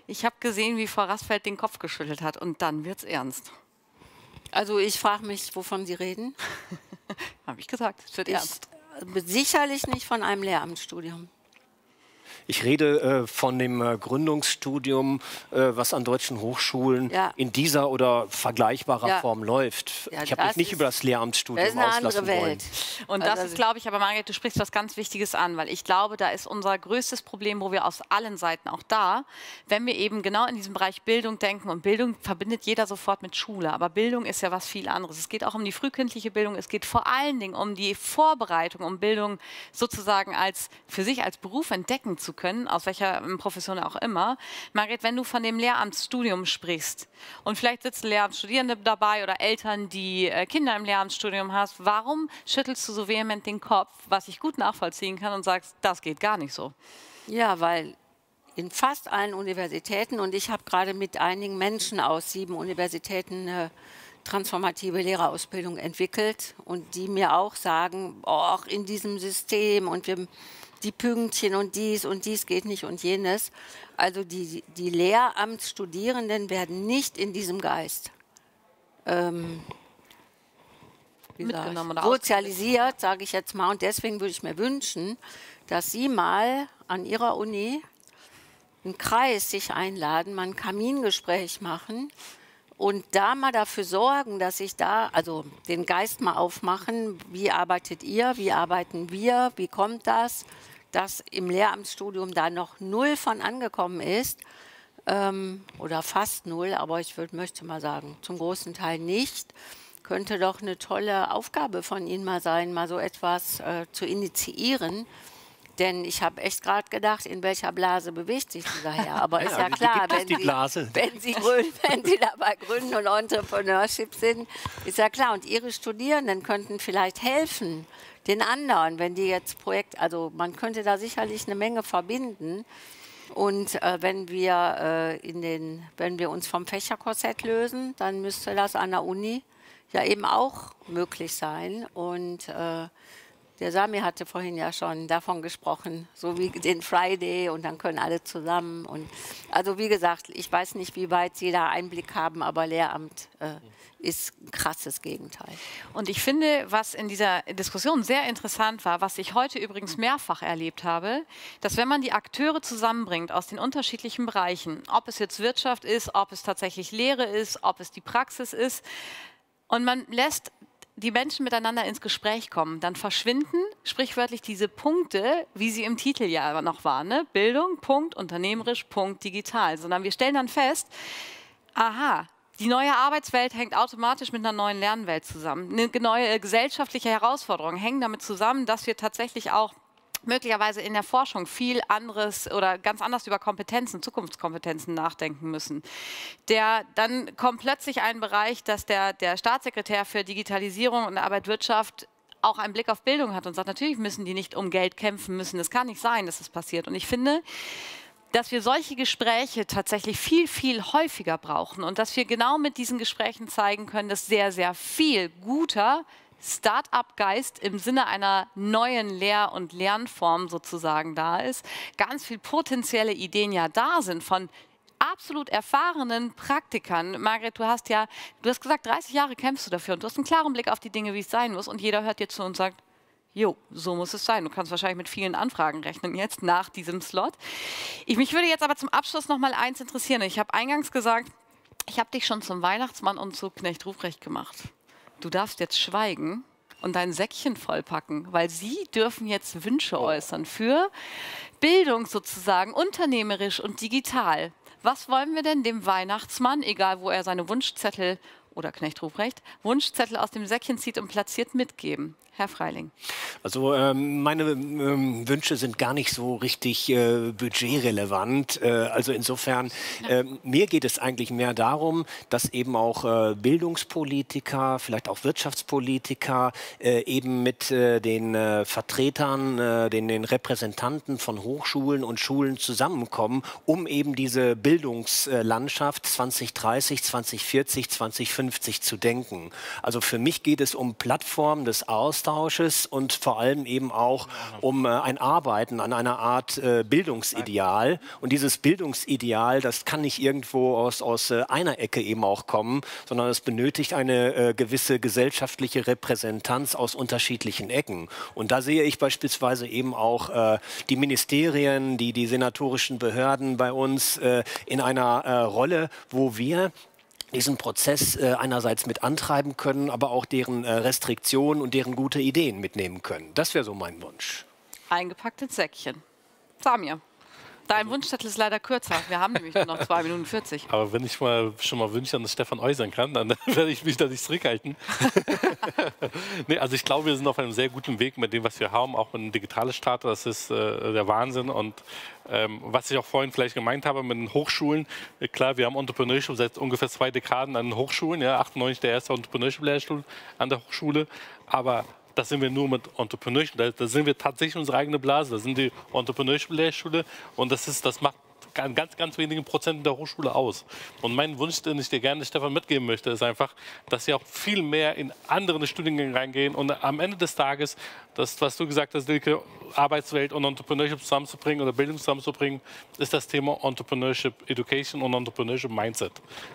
ich habe gesehen, wie Frau Rasfeld den Kopf geschüttelt hat und dann wird's ernst. Also ich frage mich, wovon Sie reden. Habe ich gesagt, es wird ernst. Sicherlich nicht von einem Lehramtsstudium. Ich rede von dem Gründungsstudium, was an deutschen Hochschulen in dieser oder vergleichbarer Form läuft. Ja, ich habe mich nicht über das Lehramtsstudium auslassen wollen. Das ist eine andere Welt. Und also das ist, glaube ich, aber Margret, du sprichst was ganz Wichtiges an, weil ich glaube, da ist unser größtes Problem, wo wir aus allen Seiten auch da, wenn wir eben genau in diesem Bereich Bildung denken, und Bildung verbindet jeder sofort mit Schule, aber Bildung ist ja was viel anderes. Es geht auch um die frühkindliche Bildung, es geht vor allen Dingen um die Vorbereitung, um Bildung sozusagen als für sich als Beruf entdecken zu können, aus welcher Profession auch immer. Margret, wenn du von dem Lehramtsstudium sprichst und vielleicht sitzen Lehramtsstudierende dabei oder Eltern, die Kinder im Lehramtsstudium hast, warum schüttelst du so vehement den Kopf, was ich gut nachvollziehen kann, und sagst, das geht gar nicht so? Ja, weil in fast allen Universitäten, und ich habe gerade mit einigen Menschen aus 7 Universitäten eine transformative Lehrerausbildung entwickelt und die mir auch sagen, auch in diesem System und wir die Pünktchen und dies geht nicht und jenes. Also die Lehramtsstudierenden werden nicht in diesem Geist sozialisiert, sage ich jetzt mal. Und deswegen würde ich mir wünschen, dass Sie mal an Ihrer Uni einen Kreis sich einladen, mal ein Kamingespräch machen und da mal dafür sorgen, dass sich da, also den Geist mal aufmachen, wie arbeitet ihr, wie arbeiten wir, wie kommt das, dass im Lehramtsstudium da noch 0 von angekommen ist, oder fast 0, aber ich möchte mal sagen, zum großen Teil nicht, könnte doch eine tolle Aufgabe von Ihnen mal sein, mal so etwas zu initiieren. Denn ich habe echt gerade gedacht, in welcher Blase bewegt sich dieser Herr. Aber ist ja klar, wenn Sie dabei Gründen und Entrepreneurship sind, ist ja klar. Und Ihre Studierenden könnten vielleicht helfen, den anderen, wenn die jetzt Projekt, also man könnte da sicherlich eine Menge verbinden. Und wenn wir uns vom Fächerkorsett lösen, dann müsste das an der Uni ja eben auch möglich sein. Und der Samir hatte vorhin ja schon davon gesprochen, so wie den Freiday und dann können alle zusammen. Und also wie gesagt, ich weiß nicht, wie weit Sie da Einblick haben, aber Lehramt ist ein krasses Gegenteil. Und ich finde, was in dieser Diskussion sehr interessant war, was ich heute übrigens mehrfach erlebt habe, dass wenn man die Akteure zusammenbringt aus den unterschiedlichen Bereichen, ob es jetzt Wirtschaft ist, ob es tatsächlich Lehre ist, ob es die Praxis ist, und man lässt die Menschen miteinander ins Gespräch kommen, dann verschwinden sprichwörtlich diese Punkte, wie sie im Titel ja noch waren, ne? Bildung, Punkt, unternehmerisch, Punkt, digital, sondern wir stellen dann fest, aha, die neue Arbeitswelt hängt automatisch mit einer neuen Lernwelt zusammen. Eine neue gesellschaftliche Herausforderung hängt damit zusammen, dass wir tatsächlich auch möglicherweise in der Forschung viel anderes oder ganz anders über Kompetenzen, Zukunftskompetenzen nachdenken müssen. Dann kommt plötzlich ein Bereich, dass der Staatssekretär für Digitalisierung und Arbeit-Wirtschaft auch einen Blick auf Bildung hat und sagt, natürlich müssen die nicht um Geld kämpfen müssen. Das kann nicht sein, dass das passiert. Und ich finde, dass wir solche Gespräche tatsächlich viel, viel häufiger brauchen und dass wir genau mit diesen Gesprächen zeigen können, dass sehr, sehr viel guter Start-up-Geist im Sinne einer neuen Lehr- und Lernform sozusagen da ist, ganz viel potenzielle Ideen ja da sind von absolut erfahrenen Praktikern. Margret, du hast gesagt, 30 Jahre kämpfst du dafür und du hast einen klaren Blick auf die Dinge, wie es sein muss und jeder hört dir zu und sagt, jo, so muss es sein. Du kannst wahrscheinlich mit vielen Anfragen rechnen jetzt nach diesem Slot. Mich würde jetzt aber zum Abschluss noch mal eins interessieren. Ich habe eingangs gesagt, ich habe dich schon zum Weihnachtsmann und zu Knecht Ruprecht gemacht. Du darfst jetzt schweigen und dein Säckchen vollpacken, weil sie dürfen jetzt Wünsche äußern für Bildung sozusagen, unternehmerisch und digital. Was wollen wir denn dem Weihnachtsmann, egal wo er seine Wunschzettel oder Knecht Ruprecht, Wunschzettel aus dem Säckchen zieht und platziert mitgeben? Herr Freiling. Also meine Wünsche sind gar nicht so richtig budgetrelevant. Also insofern, mir geht es eigentlich mehr darum, dass eben auch Bildungspolitiker, vielleicht auch Wirtschaftspolitiker eben mit den Vertretern, den Repräsentanten von Hochschulen und Schulen zusammenkommen, um eben diese Bildungslandschaft 2030, 2040, 2050 zu denken. Also für mich geht es um Plattformen des Austausches und vor allem eben auch um ein Arbeiten an einer Art Bildungsideal. Und dieses Bildungsideal, das kann nicht irgendwo aus einer Ecke eben auch kommen, sondern es benötigt eine gewisse gesellschaftliche Repräsentanz aus unterschiedlichen Ecken. Und da sehe ich beispielsweise eben auch die Ministerien, die senatorischen Behörden bei uns in einer Rolle, wo wir diesen Prozess einerseits mit antreiben können, aber auch deren Restriktionen und deren gute Ideen mitnehmen können. Das wäre so mein Wunsch. Eingepackt ins Säckchen. Samir, dein Wunschzettel ist leider kürzer. Wir haben nämlich nur noch 2 Minuten 40. Aber wenn ich schon mal Wünsche an das Stefan äußern kann, dann werde ich mich da nicht zurückhalten. Nee, also ich glaube, wir sind auf einem sehr guten Weg mit dem, was wir haben, auch mit dem Digitalstarter. Das ist der Wahnsinn. Und was ich auch vorhin vielleicht gemeint habe mit den Hochschulen, klar, wir haben Entrepreneurship seit ungefähr 2 Dekaden an den Hochschulen, ja, 98 der erste Entrepreneurship-Lehrstuhl an der Hochschule, aber das sind wir nur mit Entrepreneurship, da sind wir tatsächlich unsere eigene Blase, da sind die Entrepreneurship-Lehrstühle und das macht an ganz, ganz wenigen Prozent der Hochschule aus. Und mein Wunsch, den ich dir gerne, Stefan, mitgeben möchte, ist einfach, dass sie auch viel mehr in andere Studiengänge reingehen und am Ende des Tages, das, was du gesagt hast, Silke, Arbeitswelt und Entrepreneurship zusammenzubringen oder Bildung zusammenzubringen, ist das Thema Entrepreneurship Education und Entrepreneurship Mindset.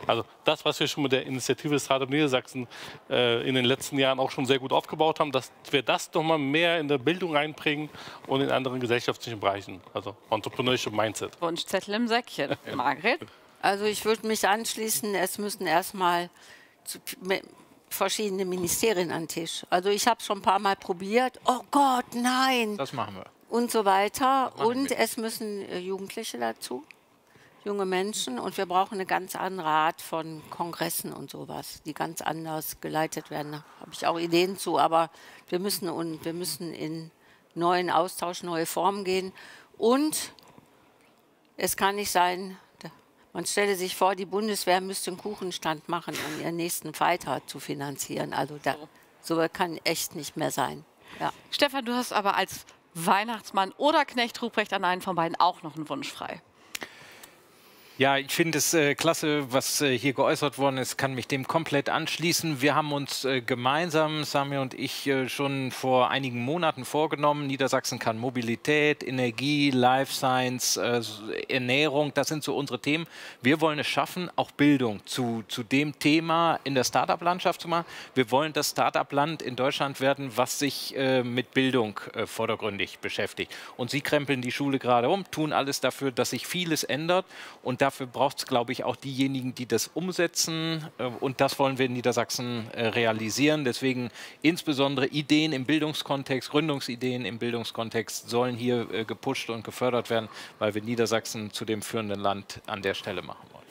Also das, was wir schon mit der Initiative Startup Niedersachsen in den letzten Jahren auch schon sehr gut aufgebaut haben, dass wir das noch mal mehr in der Bildung einbringen und in anderen gesellschaftlichen Bereichen. Also Entrepreneurship Mindset. Wunschzettel im Säckchen. Margret? Also ich würde mich anschließen, es müssen erstmal verschiedene Ministerien an den Tisch. Also ich habe es schon ein paar Mal probiert. Oh Gott, nein! Das machen wir. Und so weiter. Und es müssen Jugendliche dazu, junge Menschen. Und wir brauchen eine ganz andere Art von Kongressen und sowas, die ganz anders geleitet werden. Da habe ich auch Ideen zu, aber wir müssen in neuen Austausch, neue Formen gehen. Und es kann nicht sein, man stelle sich vor, die Bundeswehr müsste einen Kuchenstand machen, um ihren nächsten Fighter zu finanzieren. Also so kann echt nicht mehr sein. Ja. Stefan, du hast aber als Weihnachtsmann oder Knecht Ruprecht an einen von beiden auch noch einen Wunsch frei. Ja, ich finde es klasse, was hier geäußert worden ist, kann mich dem komplett anschließen. Wir haben uns gemeinsam, Samir und ich, schon vor einigen Monaten vorgenommen, Niedersachsen kann Mobilität, Energie, Life Science, Ernährung, das sind so unsere Themen. Wir wollen es schaffen, auch Bildung zu dem Thema in der Startup-Landschaft zu machen. Wir wollen das Startup-Land in Deutschland werden, was sich mit Bildung vordergründig beschäftigt. Und Sie krempeln die Schule gerade um, tun alles dafür, dass sich vieles ändert. Und dafür braucht es, glaube ich, auch diejenigen, die das umsetzen. Und das wollen wir in Niedersachsen realisieren. Deswegen insbesondere Ideen im Bildungskontext, Gründungsideen im Bildungskontext sollen hier gepusht und gefördert werden, weil wir Niedersachsen zu dem führenden Land an der Stelle machen wollen.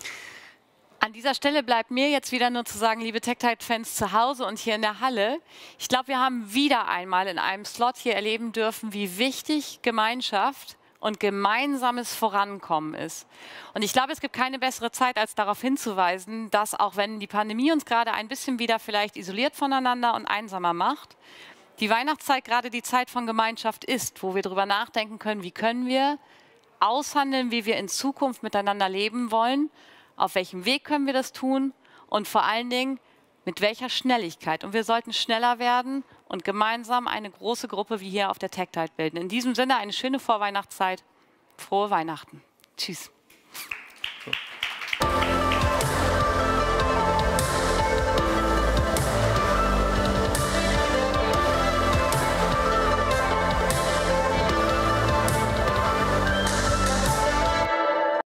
An dieser Stelle bleibt mir jetzt wieder nur zu sagen, liebe TechTide-Fans zu Hause und hier in der Halle, ich glaube, wir haben wieder einmal in einem Slot hier erleben dürfen, wie wichtig Gemeinschaft und gemeinsames Vorankommen ist. Und ich glaube, es gibt keine bessere Zeit, als darauf hinzuweisen, dass auch wenn die Pandemie uns gerade ein bisschen wieder vielleicht isoliert voneinander und einsamer macht, die Weihnachtszeit gerade die Zeit von Gemeinschaft ist, wo wir darüber nachdenken können, wie können wir aushandeln, wie wir in Zukunft miteinander leben wollen, auf welchem Weg können wir das tun und vor allen Dingen mit welcher Schnelligkeit. Und wir sollten schneller werden und gemeinsam eine große Gruppe wie hier auf der TechTide bilden. In diesem Sinne eine schöne Vorweihnachtszeit. Frohe Weihnachten. Tschüss.